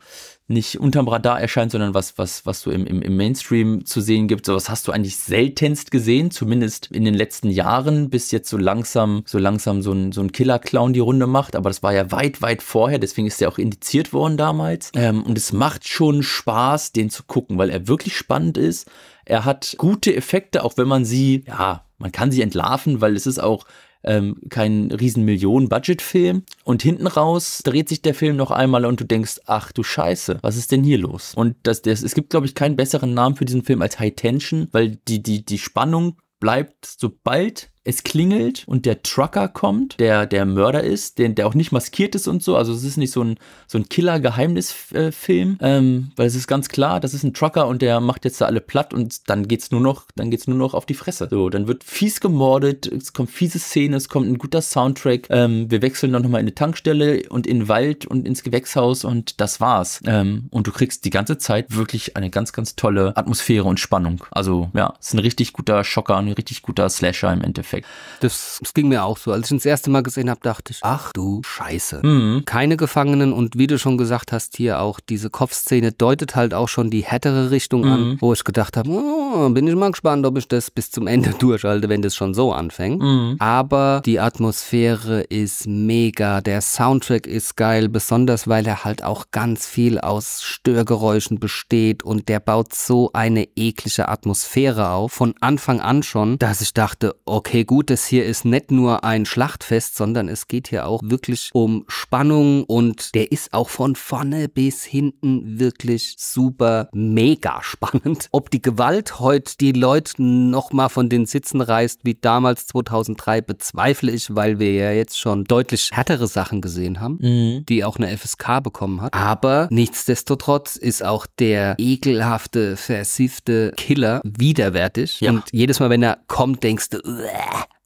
nicht unterm Radar erscheint, sondern was, was, was du im, im, im Mainstream zu sehen gibt. Sowas hast du eigentlich seltenst gesehen, zumindest in den letzten Jahren, bis jetzt so langsam, so langsam so ein, so ein Killer-Clown die Runde macht. Aber das war ja weit, weit vorher, deswegen ist der auch indiziert worden damals. Ähm, und es macht schon Spaß, den zu gucken, weil er wirklich spannend ist. Er hat gute Effekte, auch wenn man sie, ja, man kann sie entlarven, weil es ist auch Ähm, kein riesen Millionen-Budget-Film. Und hinten raus dreht sich der Film noch einmal und du denkst, ach du Scheiße, was ist denn hier los? Und das, das, es gibt, glaube ich, keinen besseren Namen für diesen Film als High Tension, weil die, die, die Spannung bleibt, sobald es klingelt und der Trucker kommt, der der Mörder ist, der, der auch nicht maskiert ist und so. Also es ist nicht so ein, so ein Killer-Geheimnis-Film, ähm, weil es ist ganz klar, das ist ein Trucker und der macht jetzt da alle platt und dann geht's nur noch, dann geht's nur noch auf die Fresse. So, dann wird fies gemordet, es kommt fiese Szene, es kommt ein guter Soundtrack. Ähm, wir wechseln dann nochmal in eine Tankstelle und in den Wald und ins Gewächshaus und das war's. Ähm, und du kriegst die ganze Zeit wirklich eine ganz, ganz tolle Atmosphäre und Spannung. Also ja, es ist ein richtig guter Schocker, ein richtig guter Slasher im Endeffekt. Das, das ging mir auch so. Als ich ihn das erste Mal gesehen habe, dachte ich, ach du Scheiße. Mhm. Keine Gefangenen und wie du schon gesagt hast, hier auch diese Kopfszene deutet halt auch schon die härtere Richtung mhm. an, wo ich gedacht habe, oh, bin ich mal gespannt, ob ich das bis zum Ende durchhalte, wenn das schon so anfängt. Mhm. Aber die Atmosphäre ist mega, der Soundtrack ist geil, besonders weil er halt auch ganz viel aus Störgeräuschen besteht und der baut so eine eklige Atmosphäre auf, von Anfang an schon, dass ich dachte, okay, gut, das hier ist nicht nur ein Schlachtfest, sondern es geht hier auch wirklich um Spannung und der ist auch von vorne bis hinten wirklich super mega spannend. Ob die Gewalt heute die Leute nochmal von den Sitzen reißt, wie damals zweitausenddrei, bezweifle ich, weil wir ja jetzt schon deutlich härtere Sachen gesehen haben, mhm. die auch eine F S K bekommen hat. Aber nichtsdestotrotz ist auch der ekelhafte, versiffte Killer widerwärtig ja. und jedes Mal, wenn er kommt, denkst du,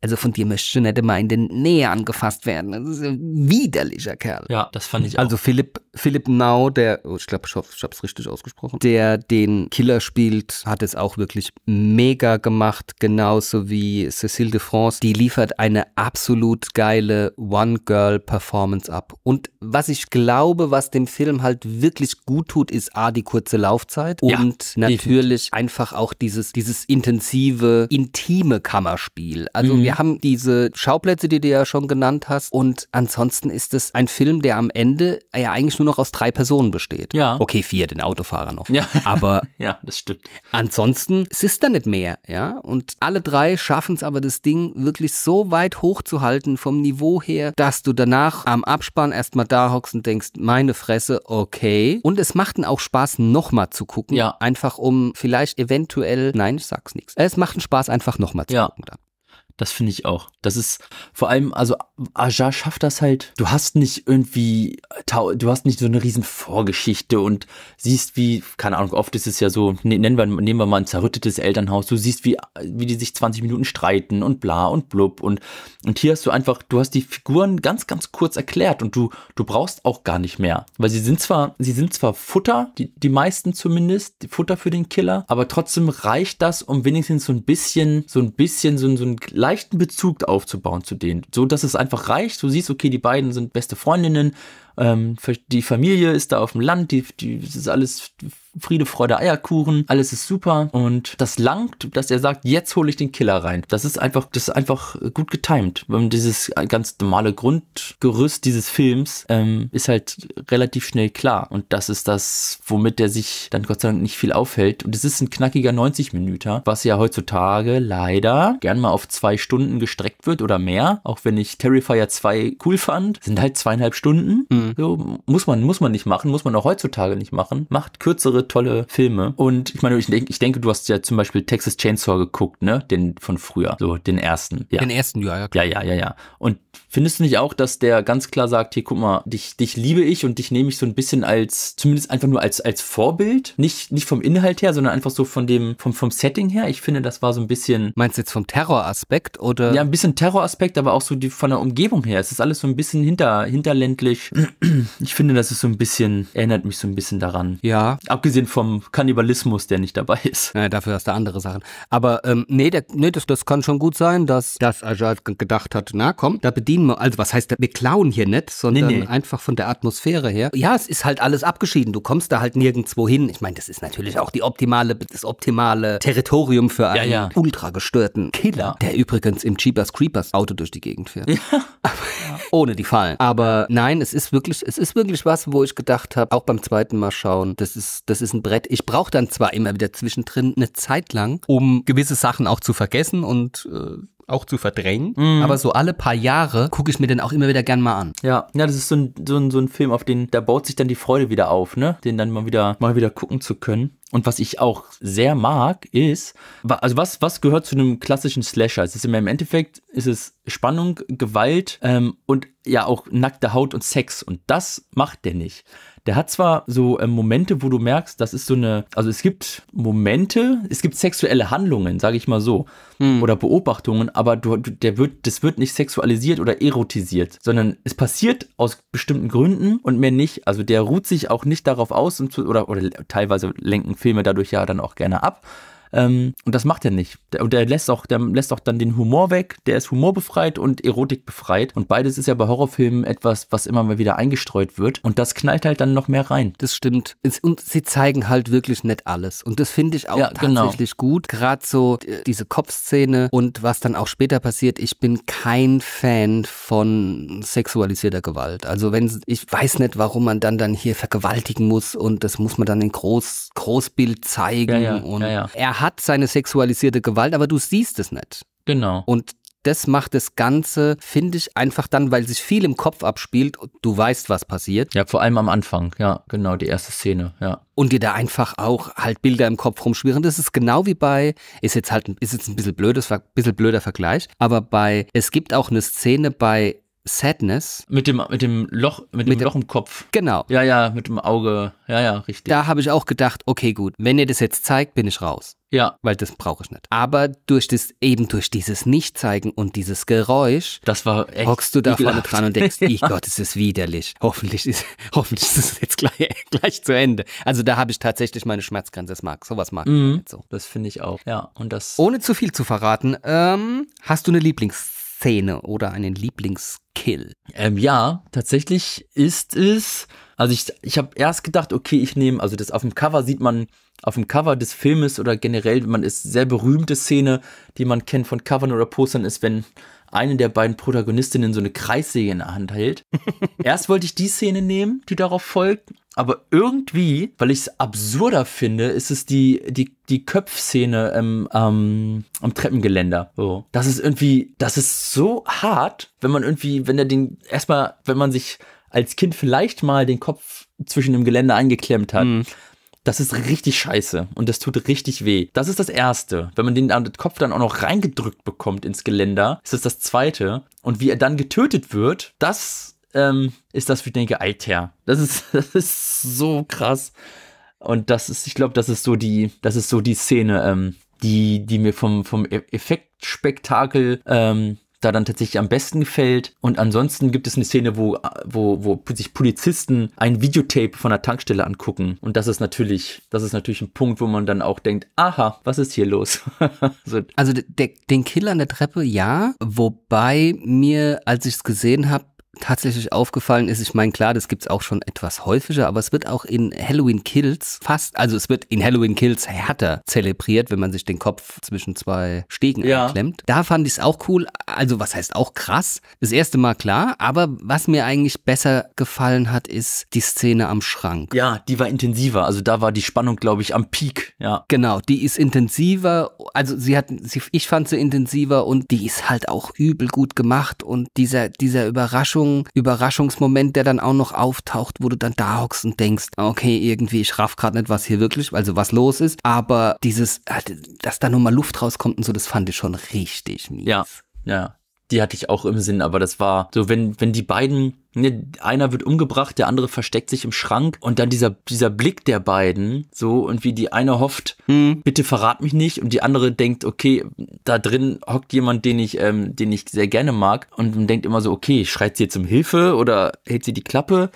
also von dir möchte ich nicht mal in den Nähe angefasst werden. Das ist ein widerlicher Kerl. Ja, das fand ich auch. Also Philipp, Philipp Nau, der, oh, ich glaube, ich, ich habe es richtig ausgesprochen, der den Killer spielt, hat es auch wirklich mega gemacht. Genauso wie Cécile de France. Die liefert eine absolut geile One-Girl-Performance ab. Und was ich glaube, was dem Film halt wirklich gut tut, ist A, die kurze Laufzeit ja, und natürlich definitiv. Einfach auch dieses, dieses intensive, intime Kammerspiel. Also mhm. wir haben diese Schauplätze, die du ja schon genannt hast und ansonsten ist es ein Film, der am Ende ja eigentlich nur noch aus drei Personen besteht. Ja. Okay, vier, den Autofahrer noch. Ja. Aber ja, das stimmt. Ansonsten, es ist da nicht mehr, ja. Und alle drei schaffen es aber, das Ding wirklich so weit hochzuhalten vom Niveau her, dass du danach am Abspann erstmal da hockst und denkst, meine Fresse, okay. Und es macht dann auch Spaß, nochmal zu gucken. Ja. Einfach um vielleicht eventuell, nein, ich sag's nichts. Es macht einen Spaß, einfach nochmal zu ja. gucken dann. Das finde ich auch. Das ist vor allem, also Aja schafft das halt. Du hast nicht irgendwie, du hast nicht so eine riesen Vorgeschichte und siehst wie, keine Ahnung, oft ist es ja so, nennen wir, nehmen wir mal ein zerrüttetes Elternhaus, du siehst wie, wie die sich zwanzig Minuten streiten und bla und blub und, und hier hast du einfach, du hast die Figuren ganz, ganz kurz erklärt und du, du brauchst auch gar nicht mehr. Weil sie sind zwar, sie sind zwar Futter, die, die meisten zumindest, Futter für den Killer, aber trotzdem reicht das, um wenigstens so ein bisschen, so ein bisschen, so, so ein leichten Bezug aufzubauen zu denen, so dass es einfach reicht. Du siehst, okay, die beiden sind beste Freundinnen, ähm, die Familie ist da auf dem Land, die, die, das ist alles Friede, Freude, Eierkuchen, alles ist super und das langt, dass er sagt, jetzt hole ich den Killer rein. Das ist einfach, das ist einfach gut getimt. Dieses ganz normale Grundgerüst dieses Films ähm, ist halt relativ schnell klar und das ist das, womit der sich dann Gott sei Dank nicht viel aufhält und es ist ein knackiger neunzig Minüter, was ja heutzutage leider gern mal auf zwei Stunden gestreckt wird oder mehr, auch wenn ich Terrifier zwei cool fand, sind halt zweieinhalb Stunden. Mhm. So, muss man, muss man nicht machen, muss man auch heutzutage nicht machen. Macht kürzere tolle Filme. Und ich meine, ich, denk, ich denke, du hast ja zum Beispiel Texas Chainsaw geguckt, ne? Den von früher. So, den ersten. Ja. Den ersten, ja, ja, klar. Ja, ja, ja, ja. Und findest du nicht auch, dass der ganz klar sagt, hier, guck mal, dich, dich liebe ich und dich nehme ich so ein bisschen als, zumindest einfach nur als, als Vorbild? Nicht, nicht vom Inhalt her, sondern einfach so von dem, vom, vom Setting her. Ich finde, das war so ein bisschen... Meinst du jetzt vom Terroraspekt oder? Ja, ein bisschen Terroraspekt, aber auch so die, von der Umgebung her. Es ist alles so ein bisschen hinter, hinterländlich. Ich finde, das ist so ein bisschen, erinnert mich so ein bisschen daran. Ja. Abgesehen vom Kannibalismus, der nicht dabei ist. Ja, dafür hast du andere Sachen. Aber ähm, nee, der, nee das, das kann schon gut sein, dass, dass Ajad gedacht hat, na komm, da bedienen wir, also was heißt, wir klauen hier nicht, sondern nee, nee. einfach von der Atmosphäre her. Ja, es ist halt alles abgeschieden, du kommst da halt nirgendwo hin. Ich meine, das ist natürlich auch die optimale, das optimale Territorium für einen ja, ja. ultra gestörten Killer, der übrigens im Jeepers Creepers Auto durch die Gegend fährt. Ja. Aber, ja. Ohne die Fallen. Aber nein, es ist wirklich, es ist wirklich was, wo ich gedacht habe, auch beim zweiten Mal schauen, das ist, das ist ein Brett. Ich brauche dann zwar immer wieder zwischendrin eine Zeit lang, um gewisse Sachen auch zu vergessen und äh, auch zu verdrängen, mm. aber so alle paar Jahre gucke ich mir den auch immer wieder gern mal an. Ja, ja, das ist so ein, so ein, so ein Film, auf den, da baut sich dann die Freude wieder auf, ne? Den dann mal wieder, mal wieder gucken zu können. Und was ich auch sehr mag, ist, also was, was gehört zu einem klassischen Slasher? Es ist im Endeffekt, ist es Spannung, Gewalt ähm, und ja auch nackte Haut und Sex. Und das macht der nicht. Der hat zwar so äh, Momente, wo du merkst, das ist so eine, also es gibt Momente, es gibt sexuelle Handlungen, sage ich mal so, hm. oder Beobachtungen, aber du, der wird, das wird nicht sexualisiert oder erotisiert, sondern es passiert aus bestimmten Gründen und mehr nicht. Also der ruht sich auch nicht darauf aus und zu, oder, oder teilweise lenken Filme dadurch ja dann auch gerne ab. Ähm, und das macht er nicht. Der, der, lässt auch, der lässt auch dann den Humor weg. Der ist humorbefreit und erotikbefreit. Und beides ist ja bei Horrorfilmen etwas, was immer mal wieder eingestreut wird. Und das knallt halt dann noch mehr rein. Das stimmt. Und sie zeigen halt wirklich nicht alles. Und das finde ich auch ja, tatsächlich genau. gut. Gerade so diese Kopfszene und was dann auch später passiert. Ich bin kein Fan von sexualisierter Gewalt. Also wenn ich weiß nicht, warum man dann, dann hier vergewaltigen muss. Und das muss man dann in Groß, Großbild zeigen. Ja, ja, und ja, ja. Er hat seine sexualisierte Gewalt, aber du siehst es nicht. Genau. Und das macht das Ganze, finde ich, einfach dann, weil sich viel im Kopf abspielt und du weißt, was passiert. Ja, vor allem am Anfang, ja, genau, die erste Szene, ja. Und dir da einfach auch halt Bilder im Kopf rumschwirren. Das ist genau wie bei, ist jetzt halt, ist jetzt ein bisschen blödes, ein bisschen blöder Vergleich, aber bei, es gibt auch eine Szene bei Sadness. Mit dem, mit dem Loch, mit dem mit Loch im Kopf. Genau. Ja, ja, mit dem Auge. Ja, ja, richtig. Da habe ich auch gedacht, okay, gut, wenn ihr das jetzt zeigt, bin ich raus. Ja. Weil das brauche ich nicht. Aber durch das, eben durch dieses Nicht-Zeigen und dieses Geräusch, das war echt hockst du da vorne dran und denkst, ich Gott, es ist widerlich. Hoffentlich ist, hoffentlich ist es jetzt gleich, gleich zu Ende. Also da habe ich tatsächlich meine Schmerzgrenze. Das mag, sowas mag mhm. ich nicht so. Das finde ich auch. Ja, und das. Ohne zu viel zu verraten, ähm, hast du eine Lieblings- Lieblingsszene oder einen Lieblingskill? Ähm, ja, tatsächlich ist es, also ich, ich habe erst gedacht, okay, ich nehme, also das auf dem Cover sieht man, auf dem Cover des Filmes oder generell, man ist sehr berühmte Szene, die man kennt von Covern oder Postern, ist, wenn eine der beiden Protagonistinnen so eine Kreissäge in der Hand hält. Erst wollte ich die Szene nehmen, die darauf folgt, aber irgendwie, weil ich es absurder finde, ist es die, die, die Köpfszene ähm, ähm, am Treppengeländer. So. Das ist irgendwie, das ist so hart, wenn man irgendwie, wenn er den, erstmal, wenn man sich als Kind vielleicht mal den Kopf zwischen dem Geländer eingeklemmt hat. Mhm. Das ist richtig scheiße und das tut richtig weh. Das ist das Erste. Wenn man den Kopf dann auch noch reingedrückt bekommt ins Geländer, ist das das Zweite. Und wie er dann getötet wird, das ähm, ist das, wie ich denke, Alter. Das ist, das ist so krass. Und das ist, ich glaube, das ist so die, das ist so die Szene, ähm, die, die mir vom, vom Effektspektakel ähm, da dann tatsächlich am besten gefällt. Und ansonsten gibt es eine Szene, wo, wo, wo sich Polizisten ein Videotape von der Tankstelle angucken. Und das ist natürlich, das ist natürlich ein Punkt, wo man dann auch denkt, aha, was ist hier los? so. Also der, den Kill an der Treppe, ja. Wobei mir, als ich es gesehen habe, tatsächlich aufgefallen ist, ich meine, klar, das gibt's auch schon etwas häufiger, aber es wird auch in Halloween Kills fast, also es wird in Halloween Kills härter zelebriert, wenn man sich den Kopf zwischen zwei Stegen ja. einklemmt. Da fand ich es auch cool, also was heißt auch krass, das erste Mal klar, aber was mir eigentlich besser gefallen hat, ist die Szene am Schrank. Ja, die war intensiver, also da war die Spannung, glaube ich, am Peak, ja. Genau, die ist intensiver, also sie hat, sie, ich fand sie intensiver und die ist halt auch übel gut gemacht und dieser, dieser Überraschung, Überraschungsmoment, der dann auch noch auftaucht, wo du dann da hockst und denkst, okay, irgendwie, ich raff gerade nicht, was hier wirklich, also was los ist, aber dieses, dass da nochmal Luft rauskommt und so, das fand ich schon richtig mies. Ja, ja, die hatte ich auch im Sinn, aber das war so, wenn, wenn die beiden, ne, einer wird umgebracht, der andere versteckt sich im Schrank und dann dieser, dieser Blick der beiden, so, und wie die eine hofft, hm. bitte verrat mich nicht, und die andere denkt, okay, da drin hockt jemand, den ich, ähm, den ich sehr gerne mag, und man denkt immer so, okay, schreit sie jetzt um Hilfe oder hält sie die Klappe?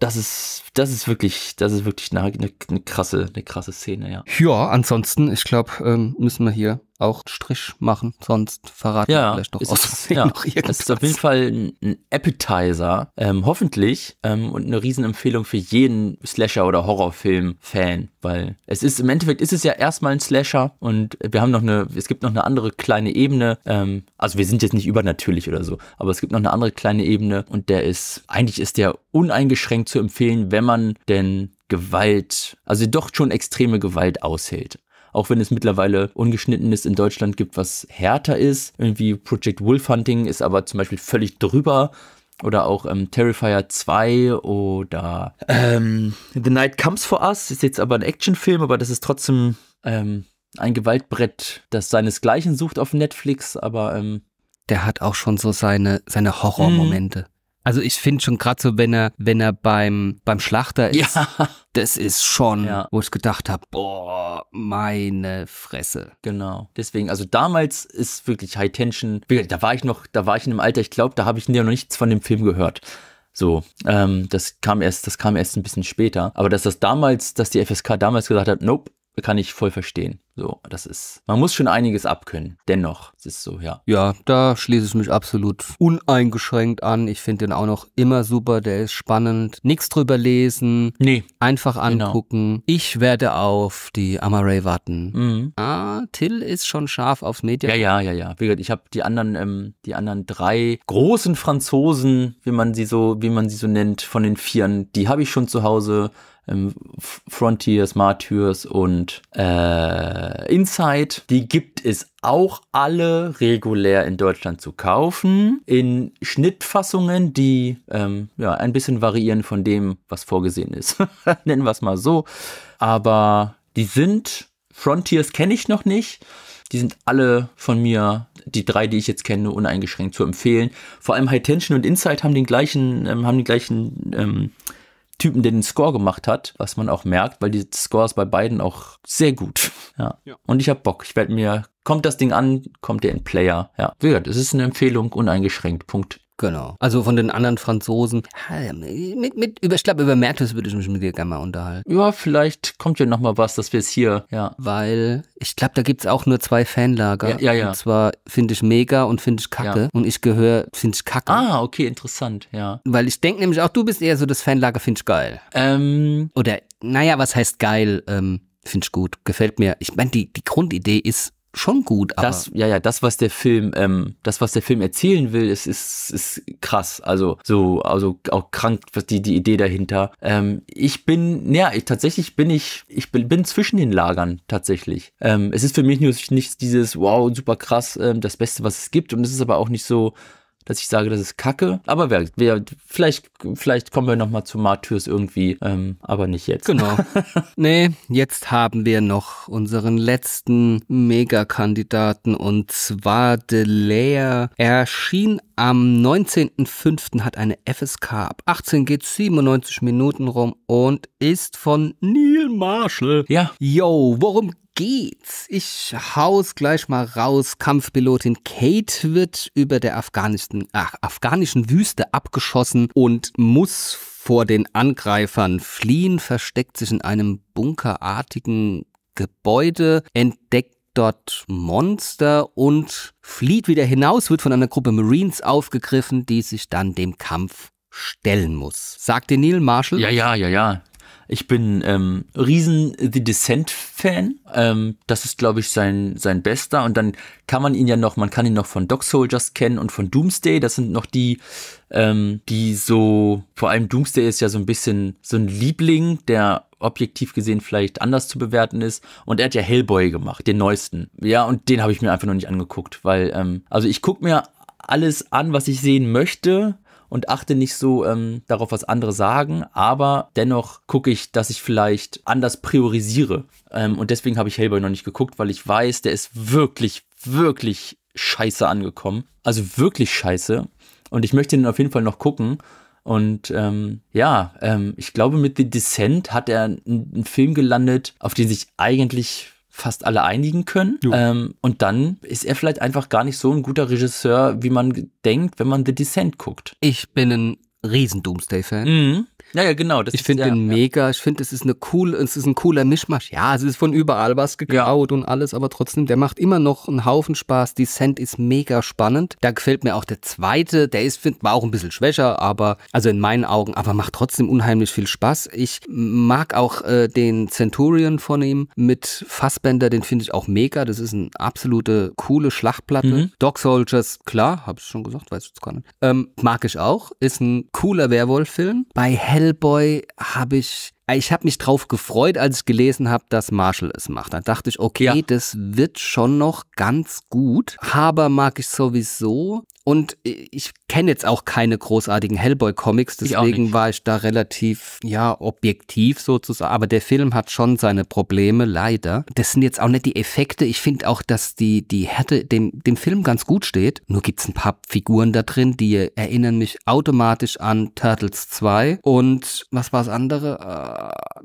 Das ist, das ist wirklich, das ist wirklich eine, eine, eine krasse, eine krasse Szene, ja. Ja, ansonsten, ich glaube, ähm, müssen wir hier auch Strich machen, sonst verraten ja, wir vielleicht doch aus ja. noch irgendwas. Es ist auf jeden Fall ein, ein Appetizer, ähm, hoffentlich, ähm, und eine Riesenempfehlung für jeden Slasher- oder Horrorfilm-Fan, weil es ist, im Endeffekt ist es ja erstmal ein Slasher und wir haben noch eine, es gibt noch eine andere kleine Ebene, ähm, also wir sind jetzt nicht übernatürlich oder so, aber es gibt noch eine andere kleine Ebene und der ist, eigentlich ist der uneingeschränkt zu empfehlen, wenn man denn Gewalt, also doch schon extreme Gewalt aushält. Auch wenn es mittlerweile Ungeschnittenes in Deutschland gibt, was härter ist. Irgendwie Project Wolfhunting ist aber zum Beispiel völlig drüber. Oder auch ähm, Terrifier zwei oder ähm, The Night Comes for Us. Ist jetzt aber ein Actionfilm, aber das ist trotzdem ähm, ein Gewaltbrett, das seinesgleichen sucht auf Netflix. Aber ähm, der hat auch schon so seine, seine Horrormomente. Also ich finde schon gerade so, wenn er, wenn er beim, beim Schlachter ist, ja. das ist schon, ja. wo ich gedacht habe, boah, meine Fresse. Genau. Deswegen, also damals ist wirklich High Tension, da war ich noch, da war ich in einem Alter, ich glaube, da habe ich noch nichts von dem Film gehört. So, ähm, das kam erst, das kam erst ein bisschen später. Aber dass das damals, dass die F S K damals gesagt hat, nope, kann ich voll verstehen. So, das ist, man muss schon einiges abkönnen, dennoch, es ist so, ja. Ja, da schließe ich mich absolut uneingeschränkt an, ich finde den auch noch immer super, der ist spannend, nichts drüber lesen, nee. Einfach angucken, genau. Ich werde auf die Amaray warten. Mhm. Ah, Till ist schon scharf aufs Medium. Ja, ja, ja, ja, wie gesagt, ich habe die anderen, ähm, die anderen drei großen Franzosen, wie man sie so, wie man sie so nennt, von den Vieren, die habe ich schon zu Hause, ähm, Frontiers, Martyrs und, äh, Insight, die gibt es auch alle regulär in Deutschland zu kaufen, in Schnittfassungen, die ähm, ja, ein bisschen variieren von dem, was vorgesehen ist, nennen wir es mal so, aber die sind, Frontiers kenne ich noch nicht, die sind alle von mir, die drei, die ich jetzt kenne, uneingeschränkt zu empfehlen, vor allem High Tension und Insight haben den gleichen, ähm, haben den gleichen, ähm, Typen, der den Score gemacht hat, was man auch merkt, weil die Scores bei beiden auch sehr gut. Ja. Ja. Und ich hab Bock. Ich werde mir, kommt das Ding an, kommt der in Player. Ja, wie gesagt, es ist eine Empfehlung, uneingeschränkt. Punkt. Genau. Also von den anderen Franzosen. Mit, mit, über, ich glaube, über Martyrs würde ich mich mit dir gerne mal unterhalten. Ja, vielleicht kommt ja nochmal was, dass wir es hier, ja. Weil, ich glaube, da gibt es auch nur zwei Fanlager. Ja, ja, ja. Und zwar finde ich mega und finde ich kacke. Ja. Und ich gehöre, finde ich kacke. Ah, okay, interessant, ja. Weil ich denke nämlich auch, du bist eher so das Fanlager, finde ich geil. Ähm. Oder, naja, was heißt geil? Ähm, finde ich gut, gefällt mir. Ich meine, die, die Grundidee ist schon gut, aber das, ja, ja, das, was der Film, ähm, das, was der Film erzählen will, ist, ist, ist krass. Also so, also auch krank, was die, die Idee dahinter. Ähm, ich bin, ja, ich tatsächlich bin ich, ich bin, bin zwischen den Lagern tatsächlich. Ähm, es ist für mich nur nicht dieses, wow, super krass, ähm, das Beste, was es gibt, und es ist aber auch nicht so, dass ich sage, das ist Kacke. Aber wer, wer, vielleicht, vielleicht kommen wir nochmal zu Martyrs irgendwie, ähm, aber nicht jetzt. Genau. Nee, jetzt haben wir noch unseren letzten Megakandidaten, und zwar The Lair. Erschien am neunzehnten fünften, hat eine F S K. Ab achtzehn geht siebenundneunzig Minuten rum und ist von Neil Marshall. Ja. Yo, worum geht's? geht's. Ich hau's gleich mal raus. Kampfpilotin Kate wird über der afghanischen, ach, afghanischen Wüste abgeschossen und muss vor den Angreifern fliehen, versteckt sich in einem bunkerartigen Gebäude, entdeckt dort Monster und flieht wieder hinaus, wird von einer Gruppe Marines aufgegriffen, die sich dann dem Kampf stellen muss. Sagt dir Neil Marshall? Ja, ja, ja, ja. Ich bin ähm, riesen The Descent-Fan. Ähm, das ist, glaube ich, sein, sein Bester. Und dann kann man ihn ja noch, man kann ihn noch von Dog Soldiers kennen und von Doomsday. Das sind noch die, ähm, die so, vor allem Doomsday ist ja so ein bisschen so ein Liebling, der objektiv gesehen vielleicht anders zu bewerten ist. Und er hat ja Hellboy gemacht, den neuesten. Ja, und den habe ich mir einfach noch nicht angeguckt, weil, ähm, also ich gucke mir alles an, was ich sehen möchte, und achte nicht so ähm, darauf, was andere sagen, aber dennoch gucke ich, dass ich vielleicht anders priorisiere. Ähm, und deswegen habe ich Hellboy noch nicht geguckt, weil ich weiß, der ist wirklich, wirklich scheiße angekommen. Also wirklich scheiße. Und ich möchte ihn auf jeden Fall noch gucken. Und ähm, ja, ähm, ich glaube, mit The Descent hat er einen Film gelandet, auf den sich eigentlich fast alle einigen können. Ähm, und dann ist er vielleicht einfach gar nicht so ein guter Regisseur, wie man denkt, wenn man The Descent guckt. Ich bin ein riesen Doomsday-Fan. Mhm. Ja, ja, genau. Das ich finde den ja, mega. Ich finde, es ist eine cool, es ist ein cooler Mischmasch. Ja, es ist von überall was geklaut ja. und alles, aber trotzdem, der macht immer noch einen Haufen Spaß. Descent ist mega spannend. Da gefällt mir auch der zweite. Der ist, find, war auch ein bisschen schwächer, aber, also in meinen Augen, aber macht trotzdem unheimlich viel Spaß. Ich mag auch äh, den Centurion von ihm mit Fassbender, den finde ich auch mega. Das ist eine absolute coole Schlachtplatte. Mhm. Dog Soldiers, klar, habe ich schon gesagt, weiß ich jetzt gar nicht. Ähm, mag ich auch. Ist ein cooler Werwolf-Film. Bei Hellboy habe ich, ich habe mich drauf gefreut, als ich gelesen habe, dass Marshall es macht. Da dachte ich, okay, ja, das wird schon noch ganz gut. Haber mag ich sowieso. Und ich kenne jetzt auch keine großartigen Hellboy-Comics, deswegen war ich da relativ, ja, objektiv sozusagen. Aber der Film hat schon seine Probleme, leider. Das sind jetzt auch nicht die Effekte. Ich finde auch, dass die, die Härte dem, dem Film ganz gut steht. Nur gibt es ein paar Figuren da drin, die erinnern mich automatisch an Turtles zwei. Und was war das andere? Äh,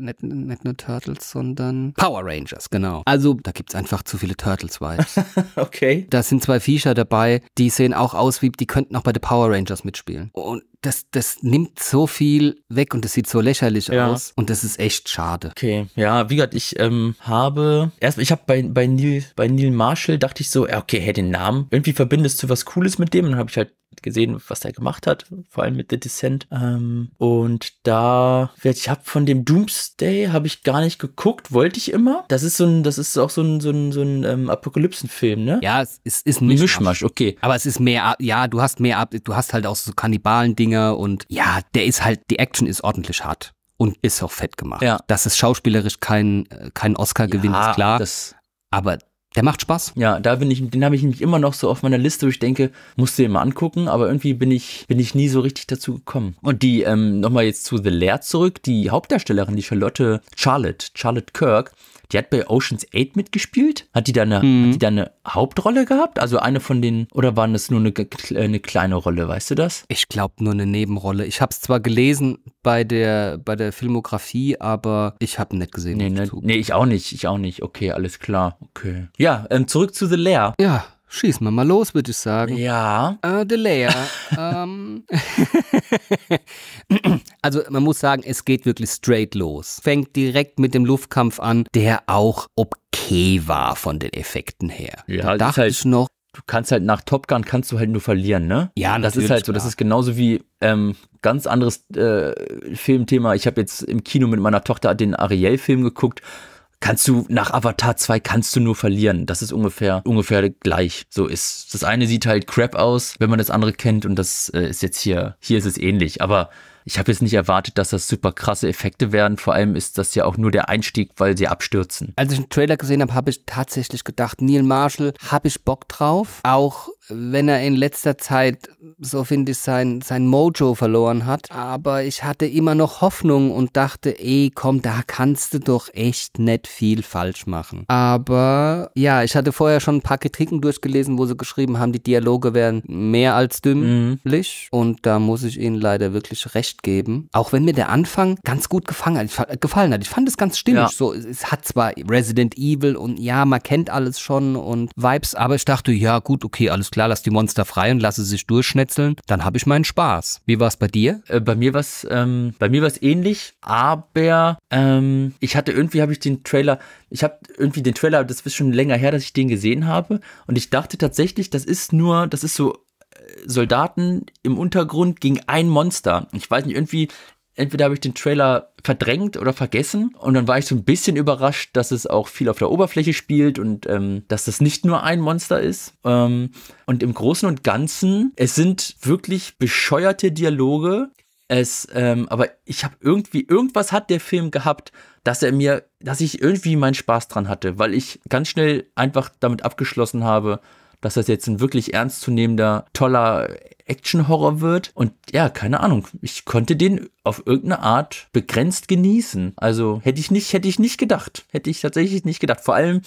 nicht, nicht, nicht nur Turtles, sondern Power Rangers, genau. Also da gibt es einfach zu viele Turtles-Vibes. Okay. Da sind zwei Viecher dabei, die sehen auch aus wie, die könnten auch bei den Power Rangers mitspielen. Und das, das nimmt so viel weg und das sieht so lächerlich ja. aus. Und das ist echt schade. Okay, ja, wie gesagt, ich ähm, habe, erst ich habe bei, bei, Neil, bei Neil Marshall dachte ich so, okay, hey, den Namen, irgendwie verbindest du was Cooles mit dem. Und dann habe ich halt gesehen, was er gemacht hat, vor allem mit The Descent. Ähm, und da, ich habe von dem Doomsday, habe ich gar nicht geguckt, wollte ich immer. Das ist so ein, das ist auch so ein, so ein, so ein ähm, Apokalypsenfilm, ne? Ja, es ist, ist ein Mischmasch. Mischmasch, okay. Aber es ist mehr, ja, du hast mehr, du hast halt auch so Kannibalen-Dinger und ja, der ist halt, die Action ist ordentlich hart und ist auch fett gemacht. Ja. Dass es schauspielerisch kein, kein Oscar gewinnt, ja, ist klar, das, aber der macht Spaß. Ja, da bin ich, den habe ich nämlich immer noch so auf meiner Liste, wo ich denke, musst du dir mal angucken, aber irgendwie bin ich, bin ich nie so richtig dazu gekommen. Und die, ähm, nochmal jetzt zu The Lair zurück, die Hauptdarstellerin, die Charlotte, Charlotte, Charlotte Kirk, die hat bei Ocean's eight mitgespielt. Hat die da eine, mhm. hat die da eine Hauptrolle gehabt? Also eine von den, oder waren das nur eine, eine kleine Rolle, weißt du das? Ich glaube nur eine Nebenrolle. Ich habe es zwar gelesen bei der, bei der Filmografie, aber ich habe nicht gesehen. Nee, ne, nee, ich auch nicht, ich auch nicht. Okay, alles klar, okay. Ja, ähm, zurück zu The Lair. Ja. Schießen wir mal los, würde ich sagen. Ja. Uh, The Lair. um. Also man muss sagen, es geht wirklich straight los. Fängt direkt mit dem Luftkampf an, der auch okay war von den Effekten her. Ja, da dachte halt, ich noch. Du kannst halt nach Top Gun kannst du halt nur verlieren, ne? Ja, das ist halt so. Das ist genauso wie ähm, ganz anderes äh, Filmthema. Ich habe jetzt im Kino mit meiner Tochter den Ariel-Film geguckt. Kannst du, nach Avatar zwei kannst du nur verlieren. Das ist ungefähr, ungefähr gleich. So ist, das eine sieht halt crap aus, wenn man das andere kennt, und das äh, ist jetzt hier, hier ist es ähnlich. Aber ich habe jetzt nicht erwartet, dass das super krasse Effekte werden. Vor allem ist das ja auch nur der Einstieg, weil sie abstürzen. Als ich einen Trailer gesehen habe, habe ich tatsächlich gedacht, Neil Marshall, habe ich Bock drauf. Auch wenn er in letzter Zeit, so finde ich, sein, sein Mojo verloren hat. Aber ich hatte immer noch Hoffnung und dachte, ey, komm, da kannst du doch echt nicht viel falsch machen. Aber ja, ich hatte vorher schon ein paar Kritiken durchgelesen, wo sie geschrieben haben, die Dialoge wären mehr als dümmlich. Mhm. Und da muss ich ihnen leider wirklich recht geben, auch wenn mir der Anfang ganz gut gefallen hat. Ich fand es ganz stimmig. Ja. So, es hat zwar Resident Evil und ja, man kennt alles schon und Vibes, aber ich dachte, ja gut, okay, alles klar, lass die Monster frei und lass sie sich durchschnetzeln, dann habe ich meinen Spaß. Wie war es bei dir? Äh, bei mir war es ähm, ähnlich, aber ähm, ich hatte irgendwie, habe ich den Trailer, ich habe irgendwie den Trailer, das ist schon länger her, dass ich den gesehen habe, und ich dachte tatsächlich, das ist nur, das ist so Soldaten im Untergrund gegen ein Monster. Ich weiß nicht, irgendwie, entweder habe ich den Trailer verdrängt oder vergessen, und dann war ich so ein bisschen überrascht, dass es auch viel auf der Oberfläche spielt und ähm, dass das nicht nur ein Monster ist. Ähm, und im Großen und Ganzen, es sind wirklich bescheuerte Dialoge. Es, ähm, aber ich habe irgendwie, irgendwas hat der Film gehabt, dass er mir, dass ich irgendwie meinen Spaß dran hatte, weil ich ganz schnell einfach damit abgeschlossen habe, dass das jetzt ein wirklich ernstzunehmender, toller Action-Horror wird. Und ja, keine Ahnung, ich konnte den auf irgendeine Art begrenzt genießen. Also hätte ich nicht, hätte ich nicht gedacht. Hätte ich tatsächlich nicht gedacht. Vor allem,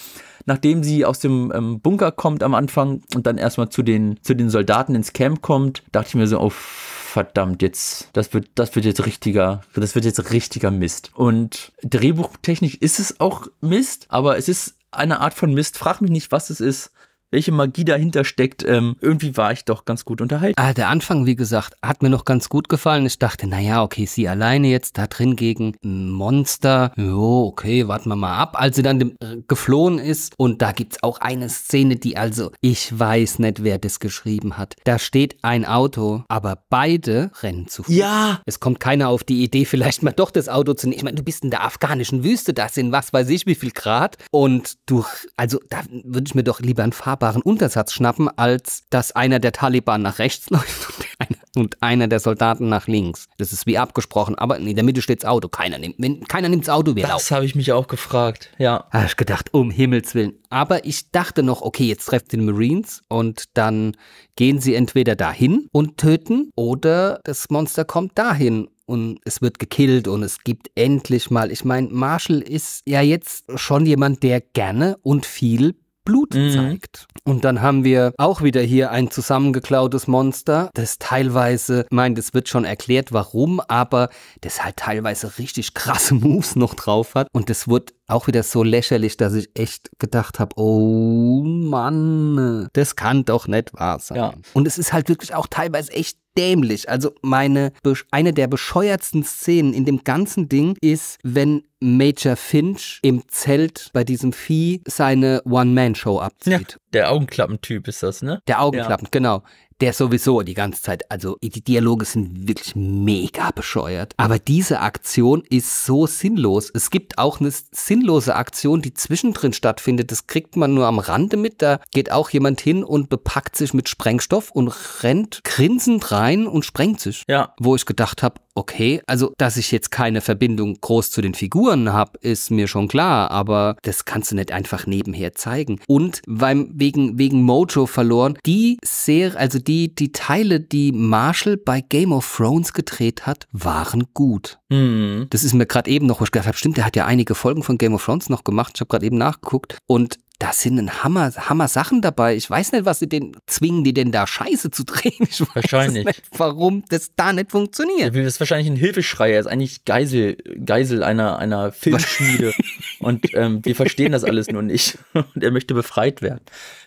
nachdem sie aus dem ähm, Bunker kommt am Anfang und dann erstmal zu den, zu den Soldaten ins Camp kommt, dachte ich mir so, oh verdammt, jetzt, das wird, das wird jetzt richtiger, das wird jetzt richtiger Mist. Und drehbuchtechnisch ist es auch Mist, aber es ist eine Art von Mist. Frag mich nicht, was es ist, welche Magie dahinter steckt. Ähm, irgendwie war ich doch ganz gut unterhalten. Ah, der Anfang, wie gesagt, hat mir noch ganz gut gefallen. Ich dachte, naja, okay, sie alleine jetzt da drin gegen Monster. Jo, okay, warten wir mal ab. Als sie dann dem, äh, geflohen ist, und da gibt's auch eine Szene, die, also, ich weiß nicht, wer das geschrieben hat. Da steht ein Auto, aber beide rennen zu Fuß. Ja! Es kommt keiner auf die Idee, vielleicht mal doch das Auto zu nehmen. Ich meine, du bist in der afghanischen Wüste, da sind was weiß ich wie viel Grad. Und du, also, da würde ich mir doch lieber ein Fahrrad Untersatz schnappen, als dass einer der Taliban nach rechts läuft und einer, und einer der Soldaten nach links. Das ist wie abgesprochen, aber in der Mitte steht's Auto. Keiner nimmt, keiner nimmt das Auto, wir laufen. Das habe ich mich auch gefragt, ja. Habe ich gedacht, um Himmels Willen. Aber ich dachte noch, okay, jetzt trefft den Marines und dann gehen sie entweder dahin und töten oder das Monster kommt dahin. Und es wird gekillt und es gibt endlich mal, ich meine, Marshall ist ja jetzt schon jemand, der gerne und viel Blut zeigt. Mhm. Und dann haben wir auch wieder hier ein zusammengeklautes Monster, das teilweise, ich meine, das wird schon erklärt, warum, aber das halt teilweise richtig krasse Moves noch drauf hat. Und das wird auch wieder so lächerlich, dass ich echt gedacht habe, oh Mann, das kann doch nicht wahr sein. Ja. Und es ist halt wirklich auch teilweise echt dämlich. Also meine, eine der bescheuertsten Szenen in dem ganzen Ding ist, wenn Major Finch im Zelt bei diesem Vieh seine One-Man-Show abzieht. Ja, der Augenklappentyp ist das, ne? Der Augenklappen, ja. Genau. Der sowieso die ganze Zeit, also die Dialoge sind wirklich mega bescheuert. Aber diese Aktion ist so sinnlos. Es gibt auch eine sinnlose Aktion, die zwischendrin stattfindet. Das kriegt man nur am Rande mit. Da geht auch jemand hin und bepackt sich mit Sprengstoff und rennt grinsend rein und sprengt sich. Ja. Wo ich gedacht habe, okay, also dass ich jetzt keine Verbindung groß zu den Figuren habe, ist mir schon klar, aber das kannst du nicht einfach nebenher zeigen. Und beim, wegen, wegen Mojo verloren, die Serie, also die, die Teile, die Marshall bei Game of Thrones gedreht hat, waren gut. Mhm. Das ist mir gerade eben noch, wo ich gedacht habe, stimmt, der hat ja einige Folgen von Game of Thrones noch gemacht, ich habe gerade eben nachgeguckt, und da sind ein Hammer, Hammer Sachen dabei. Ich weiß nicht, was sie denn, zwingen die denn da Scheiße zu drehen? Ich weiß wahrscheinlich nicht, warum das da nicht funktioniert. Das ist wahrscheinlich ein Hilfeschrei, er ist eigentlich Geisel, Geisel einer, einer Filmschmiede. Und ähm, die verstehen das alles nur nicht. Und er möchte befreit werden.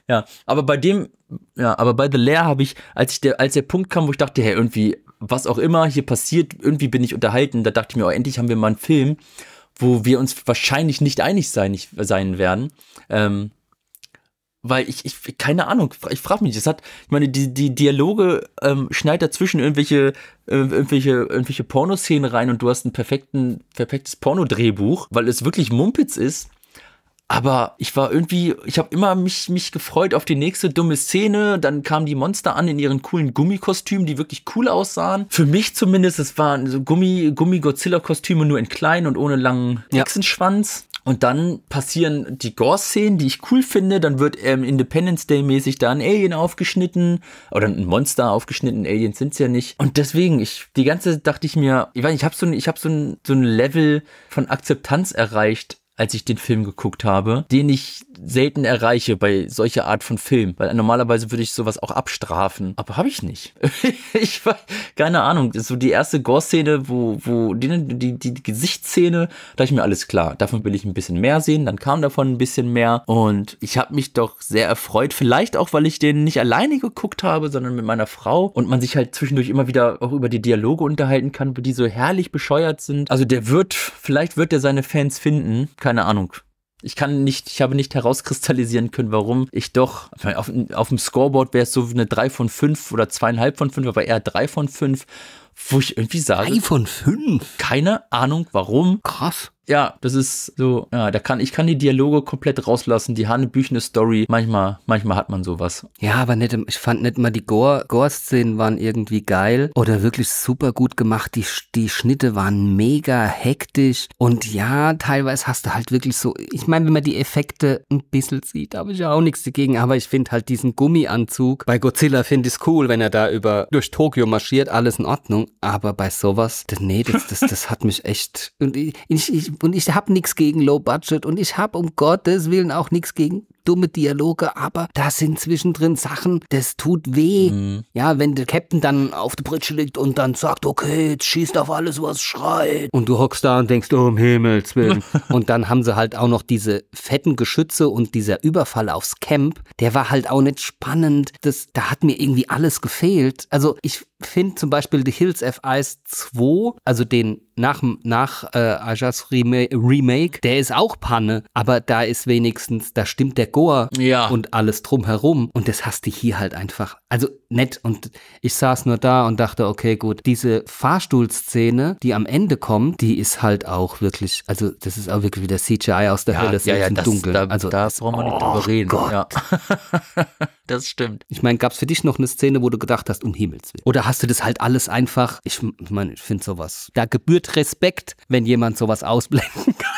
Ja, aber bei dem, ja, aber bei The Lair habe ich, als ich der, als der Punkt kam, wo ich dachte, hey, irgendwie, was auch immer hier passiert, irgendwie bin ich unterhalten. Da dachte ich mir, oh, endlich haben wir mal einen Film, wo wir uns wahrscheinlich nicht einig sein, nicht sein werden. Ähm, weil ich, ich, keine Ahnung, ich frage mich, das hat, ich meine, die, die Dialoge ähm, schneidet dazwischen irgendwelche, äh, irgendwelche, irgendwelche Pornoszenen rein und du hast ein perfekten, perfektes Pornodrehbuch, weil es wirklich Mumpitz ist. Aber ich war irgendwie, ich habe immer mich, mich gefreut auf die nächste dumme Szene. Dann kamen die Monster an in ihren coolen Gummikostümen, die wirklich cool aussahen. Für mich zumindest, es waren so Gummi, Gummi-Godzilla-Kostüme nur in klein und ohne langen Hexenschwanz. Und dann passieren die Gore-Szenen, die ich cool finde. Dann wird ähm, Independence Day-mäßig da ein Alien aufgeschnitten. Oder ein Monster aufgeschnitten. Aliens sind es ja nicht. Und deswegen, ich, die ganze dachte ich mir, ich weiß, ich habe so ein, ich hab so ein, so ein Level von Akzeptanz erreicht, als ich den Film geguckt habe, den ich selten erreiche bei solcher Art von Film. Weil normalerweise würde ich sowas auch abstrafen. Aber habe ich nicht. Ich war, keine Ahnung, so die erste Gore-Szene, wo, wo die, die, die Gesichtsszene, da ist mir alles klar. Davon will ich ein bisschen mehr sehen, dann kam davon ein bisschen mehr. Und ich habe mich doch sehr erfreut. Vielleicht auch, weil ich den nicht alleine geguckt habe, sondern mit meiner Frau. Und man sich halt zwischendurch immer wieder auch über die Dialoge unterhalten kann, die so herrlich bescheuert sind. Also der wird, vielleicht wird er seine Fans finden. Keine Ahnung. Ich kann nicht, ich habe nicht herauskristallisieren können, warum ich doch, auf, auf dem Scoreboard wäre es so eine drei von fünf oder zwei Komma fünf von fünf, aber eher drei von fünf, wo ich irgendwie sage. drei von fünf? Keine Ahnung, warum. Krass. Ja, das ist so, ja, da kann, ich kann die Dialoge komplett rauslassen, die hanebüchene Story, manchmal, manchmal hat man sowas. Ja, aber nicht, ich fand nicht mal die Gore, Gore-Szenen waren irgendwie geil oder wirklich super gut gemacht, die, die Schnitte waren mega hektisch und ja, teilweise hast du halt wirklich so, ich meine, wenn man die Effekte ein bisschen sieht, habe ich ja auch nichts dagegen, aber ich finde halt diesen Gummianzug, bei Godzilla finde ich es cool, wenn er da über, durch Tokio marschiert, alles in Ordnung, aber bei sowas, nee, das, das, das hat mich echt, und ich, ich Und ich habe nichts gegen Low Budget und ich habe um Gottes Willen auch nichts gegen dumme Dialoge, aber da sind zwischendrin Sachen, das tut weh. Mhm. Ja, wenn der Captain dann auf der Pritsche liegt und dann sagt, okay, jetzt schießt auf alles, was schreit. Und du hockst da und denkst, oh, um Himmels Willen. Und dann haben sie halt auch noch diese fetten Geschütze und dieser Überfall aufs Camp, der war halt auch nicht spannend. Das, da hat mir irgendwie alles gefehlt. Also ich finde zum Beispiel The Hills Have Eyes zwei, also den nach, nach äh, Ajas Remake, der ist auch Panne, aber da ist wenigstens, da stimmt der Gore, ja, und alles drumherum. Und das hast du hier halt einfach. Also nett. Und ich saß nur da und dachte, okay, gut, diese Fahrstuhlszene, die am Ende kommt, die ist halt auch wirklich, also das ist auch wirklich wieder C G I aus der ja, Hölle, das ja, ist ja, im das, Dunkeln. Da, also, da brauchen wir nicht oh drüber reden. Gott. Ja. Das stimmt. Ich meine, gab es für dich noch eine Szene, wo du gedacht hast, um Himmels Willen? Oder hast du das halt alles einfach, ich meine, ich finde sowas, da gebührt Respekt, wenn jemand sowas ausblenden kann.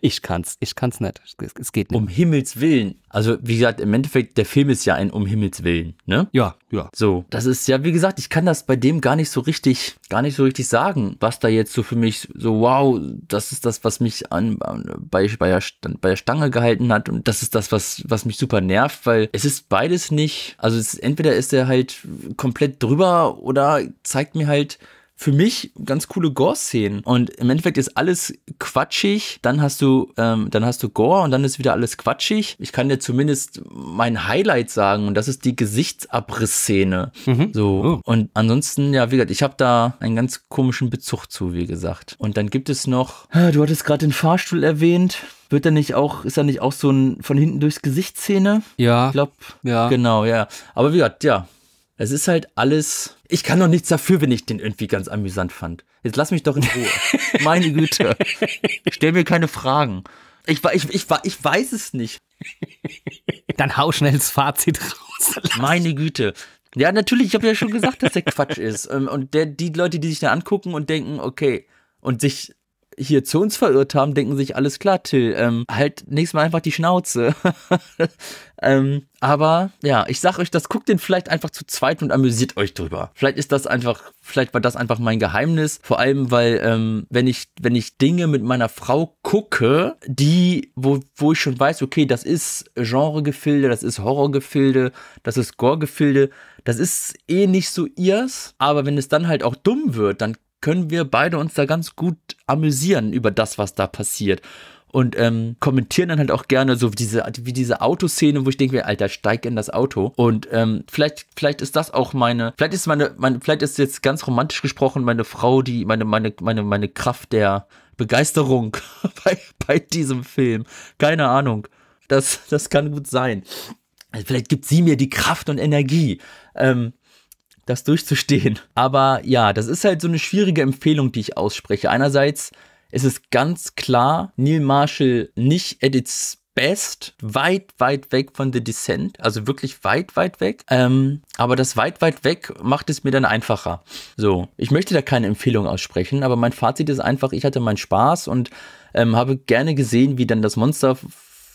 Ich kann's, ich kann's nicht. Es geht nicht. Um Himmels Willen. Also, wie gesagt, im Endeffekt, der Film ist ja ein Um Himmels Willen, ne? Ja, ja. So, das ist ja, wie gesagt, ich kann das bei dem gar nicht so richtig, gar nicht so richtig sagen, was da jetzt so für mich so, wow, das ist das, was mich an, bei, bei, der, bei der Stange gehalten hat und das ist das, was, was mich super nervt, weil es ist beides nicht, also es ist, entweder ist er halt komplett drüber oder zeigt mir halt, für mich ganz coole Gore-Szenen. Und im Endeffekt ist alles quatschig. Dann hast du, ähm, dann hast du Gore und dann ist wieder alles quatschig. Ich kann dir zumindest mein Highlight sagen und das ist die Gesichtsabrissszene. Mhm. So. Oh. Und ansonsten, ja, wie gesagt, ich habe da einen ganz komischen Bezug zu, wie gesagt. Und dann gibt es noch, du hattest gerade den Fahrstuhl erwähnt. Wird er nicht auch, ist er nicht auch so ein von hinten durchs Gesicht Szene? Ja. Ich glaube, ja. Genau, ja. Aber wie gesagt, ja. Es ist halt alles. Ich kann doch nichts dafür, wenn ich den irgendwie ganz amüsant fand. Jetzt lass mich doch in Ruhe. Meine Güte. Stell mir keine Fragen. Ich, ich, ich, ich weiß es nicht. Dann hau schnell das Fazit raus. Meine Güte. Ja, natürlich, ich habe ja schon gesagt, dass der Quatsch ist. Und der, die Leute, die sich da angucken und denken, okay, und sich hier zu uns verirrt haben, denken sich, alles klar, Till, ähm, halt nächstes Mal einfach die Schnauze. ähm, aber ja, ich sag euch, das guckt den vielleicht einfach zu zweit und amüsiert euch drüber. Vielleicht ist das einfach, vielleicht war das einfach mein Geheimnis. Vor allem, weil ähm, wenn ich, wenn ich Dinge mit meiner Frau gucke, die, wo, wo ich schon weiß, okay, das ist Genregefilde, das ist Horrorgefilde, das ist Goregefilde, das ist eh nicht so ihrs. Aber wenn es dann halt auch dumm wird, dann können wir beide uns da ganz gut amüsieren über das, was da passiert. Und ähm, kommentieren dann halt auch gerne so wie diese, wie diese Autoszene, wo ich denke, Alter, steig in das Auto. Und ähm, vielleicht, vielleicht ist das auch meine, vielleicht ist meine, meine, vielleicht ist jetzt ganz romantisch gesprochen meine Frau, die, meine, meine, meine, meine Kraft der Begeisterung bei, bei diesem Film. Keine Ahnung. Das, das kann gut sein. Also vielleicht gibt sie mir die Kraft und Energie. Ähm, das durchzustehen. Aber ja, das ist halt so eine schwierige Empfehlung, die ich ausspreche. Einerseits ist es ganz klar, Neil Marshall nicht at its best, weit, weit weg von The Descent, also wirklich weit, weit weg. Ähm, aber das weit, weit weg macht es mir dann einfacher. So, ich möchte da keine Empfehlung aussprechen, aber mein Fazit ist einfach, ich hatte meinen Spaß und ähm, habe gerne gesehen, wie dann das Monster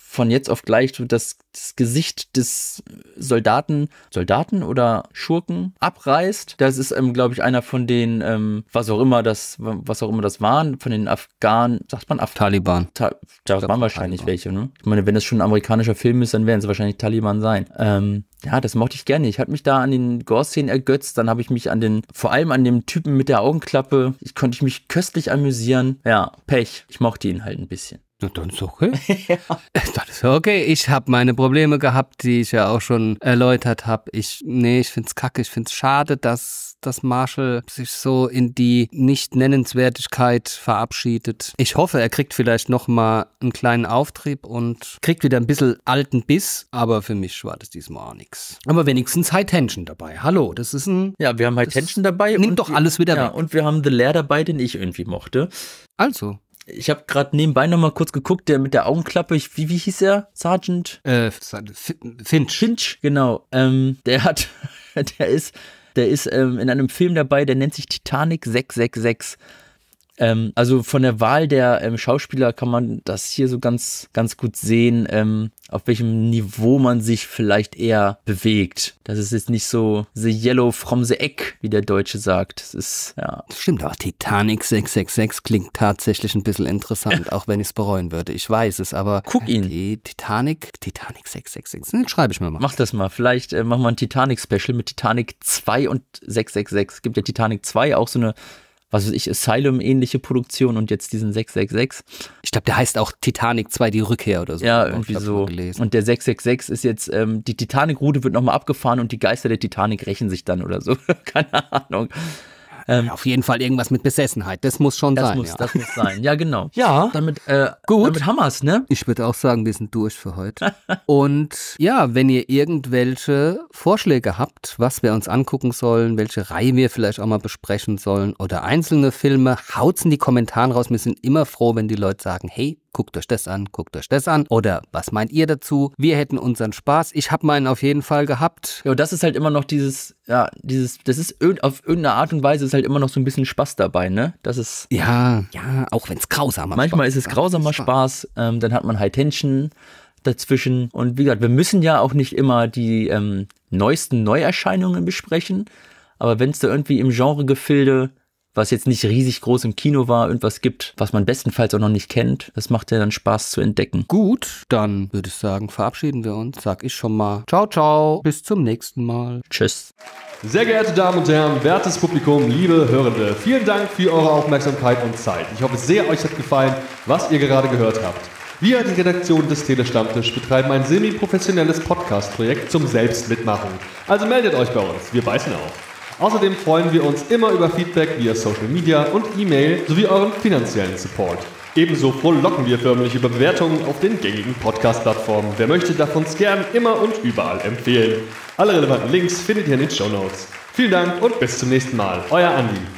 von jetzt auf gleich das, das Gesicht des Soldaten, Soldaten oder Schurken abreißt. Das ist, ähm, glaube ich, einer von den, ähm, was auch immer das, was auch immer das waren, von den Afghanen, sagt man Af Taliban. Ta da waren wahrscheinlich Taliban. Welche, ne? Ich meine, wenn das schon ein amerikanischer Film ist, dann werden es wahrscheinlich Taliban sein. Ähm, ja, das mochte ich gerne. Ich hatte mich da an den Gore-Szenen ergötzt, dann habe ich mich an den, vor allem an dem Typen mit der Augenklappe, ich konnte ich mich köstlich amüsieren. Ja, Pech. Ich mochte ihn halt ein bisschen. Na, dann ist okay. Ja. Das ist okay. Ich habe meine Probleme gehabt, die ich ja auch schon erläutert habe. Ich, nee, ich find's kacke. Ich find's schade, dass, dass Marshall sich so in die Nicht-Nennenswertigkeit verabschiedet. Ich hoffe, er kriegt vielleicht nochmal einen kleinen Auftrieb und kriegt wieder ein bisschen alten Biss. Aber für mich war das diesmal auch nichts. Aber wenigstens High Tension dabei. Hallo, das ist ein... Ja, wir haben High Tension dabei. Nimmt doch alles wieder weg. Und wir haben The Lair dabei, den ich irgendwie mochte. Also... Ich habe gerade nebenbei noch mal kurz geguckt, der mit der Augenklappe, ich, wie, wie hieß er? Sergeant? Äh, Finch. Finch, genau. Ähm, der hat, der ist, der ist ähm, in einem Film dabei, der nennt sich Titanic sechs sechs sechs. Ähm, also von der Wahl der ähm, Schauspieler kann man das hier so ganz, ganz gut sehen, ähm, auf welchem Niveau man sich vielleicht eher bewegt. Das ist jetzt nicht so the yellow from the egg, wie der Deutsche sagt. Das ist, ja. Stimmt, aber Titanic sechs sechs sechs klingt tatsächlich ein bisschen interessant, auch wenn ich es bereuen würde. Ich weiß es, aber... Guck ihn. Die Titanic, Titanic sechs sechs sechs, das schreibe ich mir mal. Mach das mal, vielleicht äh, machen wir ein Titanic-Special mit Titanic zwei und sechs sechs sechs. Es gibt ja Titanic zwei, auch so eine... was weiß ich, Asylum-ähnliche Produktion und jetzt diesen sechs sechs sechs. Ich glaube, der heißt auch Titanic zwei, die Rückkehr oder so. Ja, irgendwie so. Und der sechs sechs sechs ist jetzt, ähm, die Titanic-Route wird nochmal abgefahren und die Geister der Titanic rächen sich dann oder so. Keine Ahnung. Ähm, Auf jeden Fall irgendwas mit Besessenheit. Das muss schon das sein. Muss, ja. Das muss sein. Ja, genau. Ja. Damit, äh, gut. Damit haben wir's, ne? Ich würde auch sagen, wir sind durch für heute. Und ja, wenn ihr irgendwelche Vorschläge habt, was wir uns angucken sollen, welche Reihe wir vielleicht auch mal besprechen sollen oder einzelne Filme, haut's in die Kommentare raus. Wir sind immer froh, wenn die Leute sagen, hey, guckt euch das an, guckt euch das an. Oder was meint ihr dazu? Wir hätten unseren Spaß. Ich habe meinen auf jeden Fall gehabt. Ja, das ist halt immer noch dieses, ja, dieses, das ist auf irgendeine Art und Weise ist halt immer noch so ein bisschen Spaß dabei, ne? Das ist... Ja, ja, auch wenn es grausamer Spaß ist. Manchmal ist es grausamer Spaß, ähm, dann hat man High Tension dazwischen. Und wie gesagt, wir müssen ja auch nicht immer die ähm, neuesten Neuerscheinungen besprechen. Aber wenn es da irgendwie im Genregefilde... was jetzt nicht riesig groß im Kino war, irgendwas gibt, was man bestenfalls auch noch nicht kennt. Das macht ja dann Spaß zu entdecken. Gut, dann würde ich sagen, verabschieden wir uns. Sag ich schon mal ciao, ciao, bis zum nächsten Mal. Tschüss. Sehr geehrte Damen und Herren, wertes Publikum, liebe Hörende, vielen Dank für eure Aufmerksamkeit und Zeit. Ich hoffe sehr, euch hat gefallen, was ihr gerade gehört habt. Wir, die Redaktion des Telestammtisch, betreiben ein semi-professionelles Podcast-Projekt zum Selbstmitmachen. Also meldet euch bei uns, wir beißen auf. Außerdem freuen wir uns immer über Feedback via Social Media und E-Mail sowie euren finanziellen Support. Ebenso frohlocken wir förmlich über Bewertungen auf den gängigen Podcast-Plattformen. Wer möchte, darf uns gern immer und überall empfehlen. Alle relevanten Links findet ihr in den Shownotes. Vielen Dank und bis zum nächsten Mal. Euer Andi.